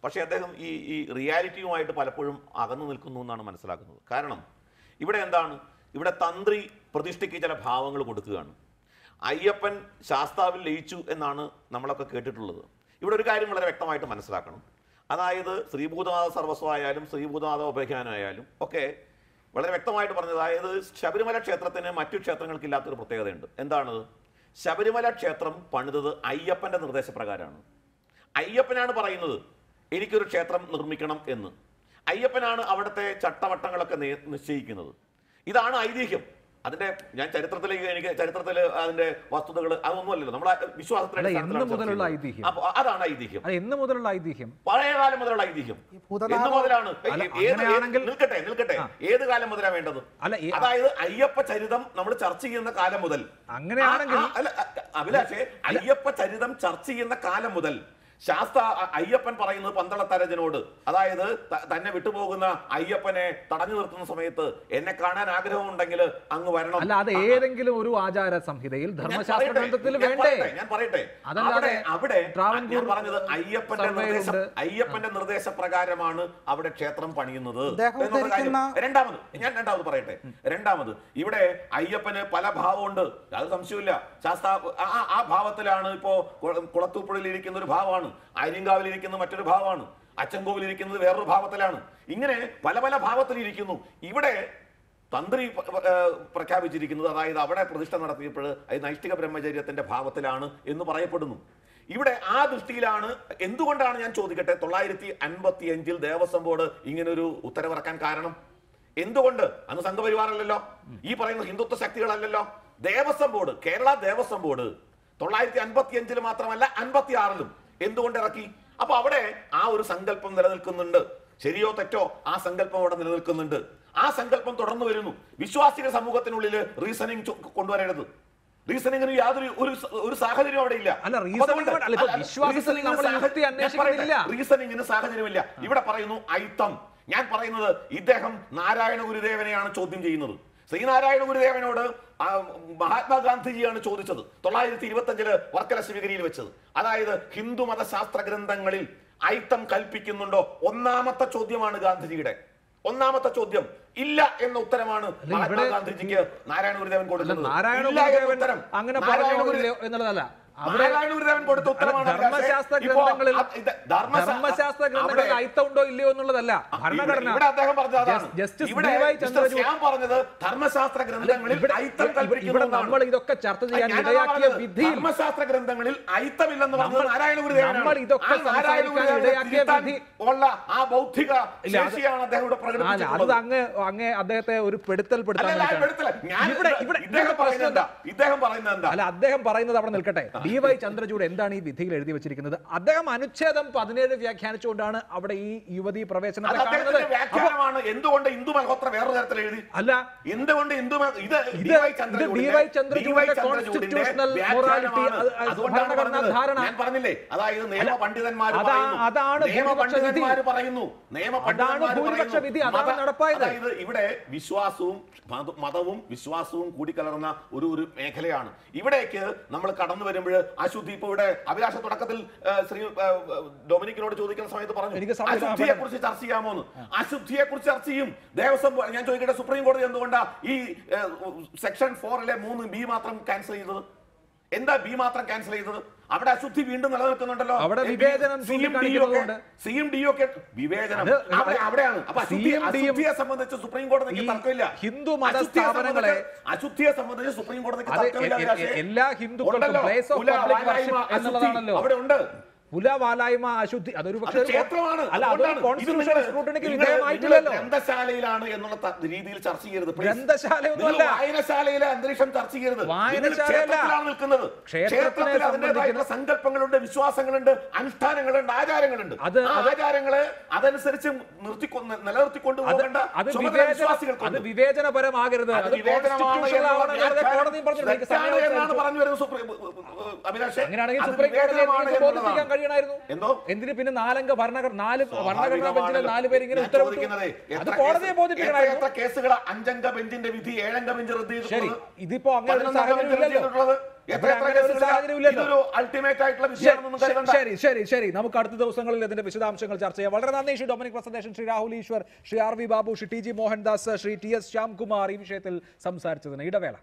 പക്ഷേ അദ്ദേഹം ഈ ഈ റിയാലിറ്റിയുമായിട്ട് പലപ്പോഴും അകന്നു നിൽക്കുന്നു എന്നാണ് മനസ്സിലാക്കുന്നത്. കാരണം ഇവിടെ എന്താണ്, ഇവിടെ തന്ത്രി പ്രതിഷ്ഠയ്ക്ക് ചില ഭാവങ്ങൾ കൊടുക്കുകയാണ്. അയ്യപ്പൻ ശാസ്താവിൽ ലയിച്ചു എന്നാണ് നമ്മളൊക്കെ കേട്ടിട്ടുള്ളത്. ഇവിടെ ഒരു കാര്യം വളരെ വ്യക്തമായിട്ട് മനസ്സിലാക്കണം. അതായത് ശ്രീഭൂതനാഥ സർവസ്വമായാലും ശ്രീഭൂതനാഥ ഉപേഖ്യാനായാലും ഒക്കെ വളരെ വ്യക്തമായിട്ട് പറഞ്ഞത്, അതായത് ശബരിമല ക്ഷേത്രത്തിന് മറ്റു ക്ഷേത്രങ്ങൾക്കില്ലാത്തൊരു പ്രത്യേകതയുണ്ട്. എന്താണ്? ശബരിമല ക്ഷേത്രം പണിതത് അയ്യപ്പൻ്റെ നിർദ്ദേശപ്രകാരമാണ്. അയ്യപ്പനാണ് പറയുന്നത് എനിക്കൊരു ക്ഷേത്രം നിർമ്മിക്കണം എന്ന്. അയ്യപ്പനാണ് അവിടുത്തെ ചട്ടവട്ടങ്ങളൊക്കെ നിശ്ചയിക്കുന്നത്. ഇതാണ് ഐതിഹ്യം. അതിന്റെ ഞാൻ ചരിത്രത്തിലേക്ക് എനിക്ക് ചരിത്രത്തിൽ അതിന്റെ വസ്തുതകൾ അതൊന്നും അല്ലല്ലോ, നമ്മളെ വിശ്വാസത്തിലുള്ള അതാണ് ഐതിഹ്യം. എന്ന് മുതലുള്ള ഐതിഹ്യം, പഴയ കാലം മുതലുള്ള ഐതിഹ്യം. എന്ന് മുതലാണ് നിൽക്കട്ടെ നിൽക്കട്ടെ ഏത് കാലം മുതലാ വേണ്ടത്? അതായത് അയ്യപ്പ ചരിതം നമ്മൾ ചർച്ച ചെയ്യുന്ന കാലം മുതൽ, അങ്ങനെയാണെങ്കിൽ അഭിലാഷേ, അയ്യപ്പ ചരിതം ചർച്ച ചെയ്യുന്ന കാലം മുതൽ Shasta Ayapan Parayana Pandala Tarajanodu, Ada Tanavituboguna, Ayapane, Tadanurton Sameter, Enakana Agra Dangila, Anguana, the Erangiluru Ajara some Hidil, Dharmashastra and the Tilvente, and Parate, Ada Abde, Travangur, Ayapan Ayapan and Rudesa Pragaramana, Abde Chetram Paninu, Rendam, Yanatal Parate, Rendam, even Ayapan Palabhavund, Alsamsula, Shasta Abhavatalanipo, Kuratupuri in the Bavan. I think I will in the material Bavan. I can go in the Vera Bavatalan. In a Palabala Bavatalirikinu, even a Tandri Prakaviji in the Rai, the Avada Protestant of the people, a nice stick of Remajaria and the Bavatalana in the Parapodum. Even Adu Stilana, Induandan and Chodikata, Tolarity, Anbathi Angel, there was some border, Ingenu, Uttarakan Karanam. Induanda, and Sandavarala, Yparan Hindu to Sakirala, there was some border, Kerala, there was some border. Tolarity Anbathi Angel Matramala, Anbathi Arlum. Induandaraki, Apavade, our Sangalpon the Kundunder, Serio Tato, our Sangalpon the Kundunder, our Sangalpon Toronto, Vishwasi Samukatanul, reasoning to Kondoradu, reasoning in Yadri Ursahari or Dilla, and a reasoning in the Sahariwilla, even a parano, Itam, Yan Parano, Ideham, Nara and Uridevan and Chodin Jino. So in Nara would have an order. Mahatma Gandhi and Chodicel, Tolai Tivatangela, Workers of Rivachel, Ada Hindu Mata Shastra Grandangalil, Itam Kalpikinundo, Onamata Chodium and Gandhi, Onamata Chodium, Illa and Uttaramana, Mahatma Gandhi, Narayan would have gone to Narayan. I'm going to put another. I would have gone to Uttaramana. Dharma Shastra Grandan, Itam Doileonola. Just to the Dharma Shastra Grandan. Number Doka Charter and Dayaki with the Masatra Grandamil, Itam in the Nara Nara Ola, Aboutica, Lasiana, they would program Adete or Pedital Perdana. Ideham Parananda, Adeham Parana Kata, Levi Chandrakuri and Dani, the Thiladi, which is another Adam Anucham Padane, Yakanchodana, Abadi, Yuvadi, Professional Indu and Indu Malhotra, Allah, Indu and Indu. The D Y Chandrakuri is a constitutional morality. That's what I'm saying. That's the name of Pandithan Maru. That's the name of Pandithan Maru. Name of Pandithan Maru. That's the name of Pandithan Maru. That's the name of Pandithan Maru. Four le moon B matram cancel either. In the B matram cancel either. After I should see window another conundrum. After C M D O, C M D O, Vivajan. After C M D O, someone that is Supreme Court of the Kitakola. Hindu Matasavana, I should hear someone that is Supreme Court of the Kitakola. Hindu place of public worship and another. Pula Valaima, I should the other the Ended in an island of Varnagar, Nalip, Varnagar, Naliping in the Port of the Body, the Castle, Anjanga, Bentin, the End of Injury, Sherry, Idipo, Ultimate Title, Sherry, Sherry, Sherry, Namukarta, those Sangal, the Visham Shangal Jarse, Valana, she Dominic Presentation, Sri Rahul Ishwar, Sri Arvi Babu, Shri T J Mohandas, Sri T S Shyam Kumar, Ivishetil, some searches, and Idavella.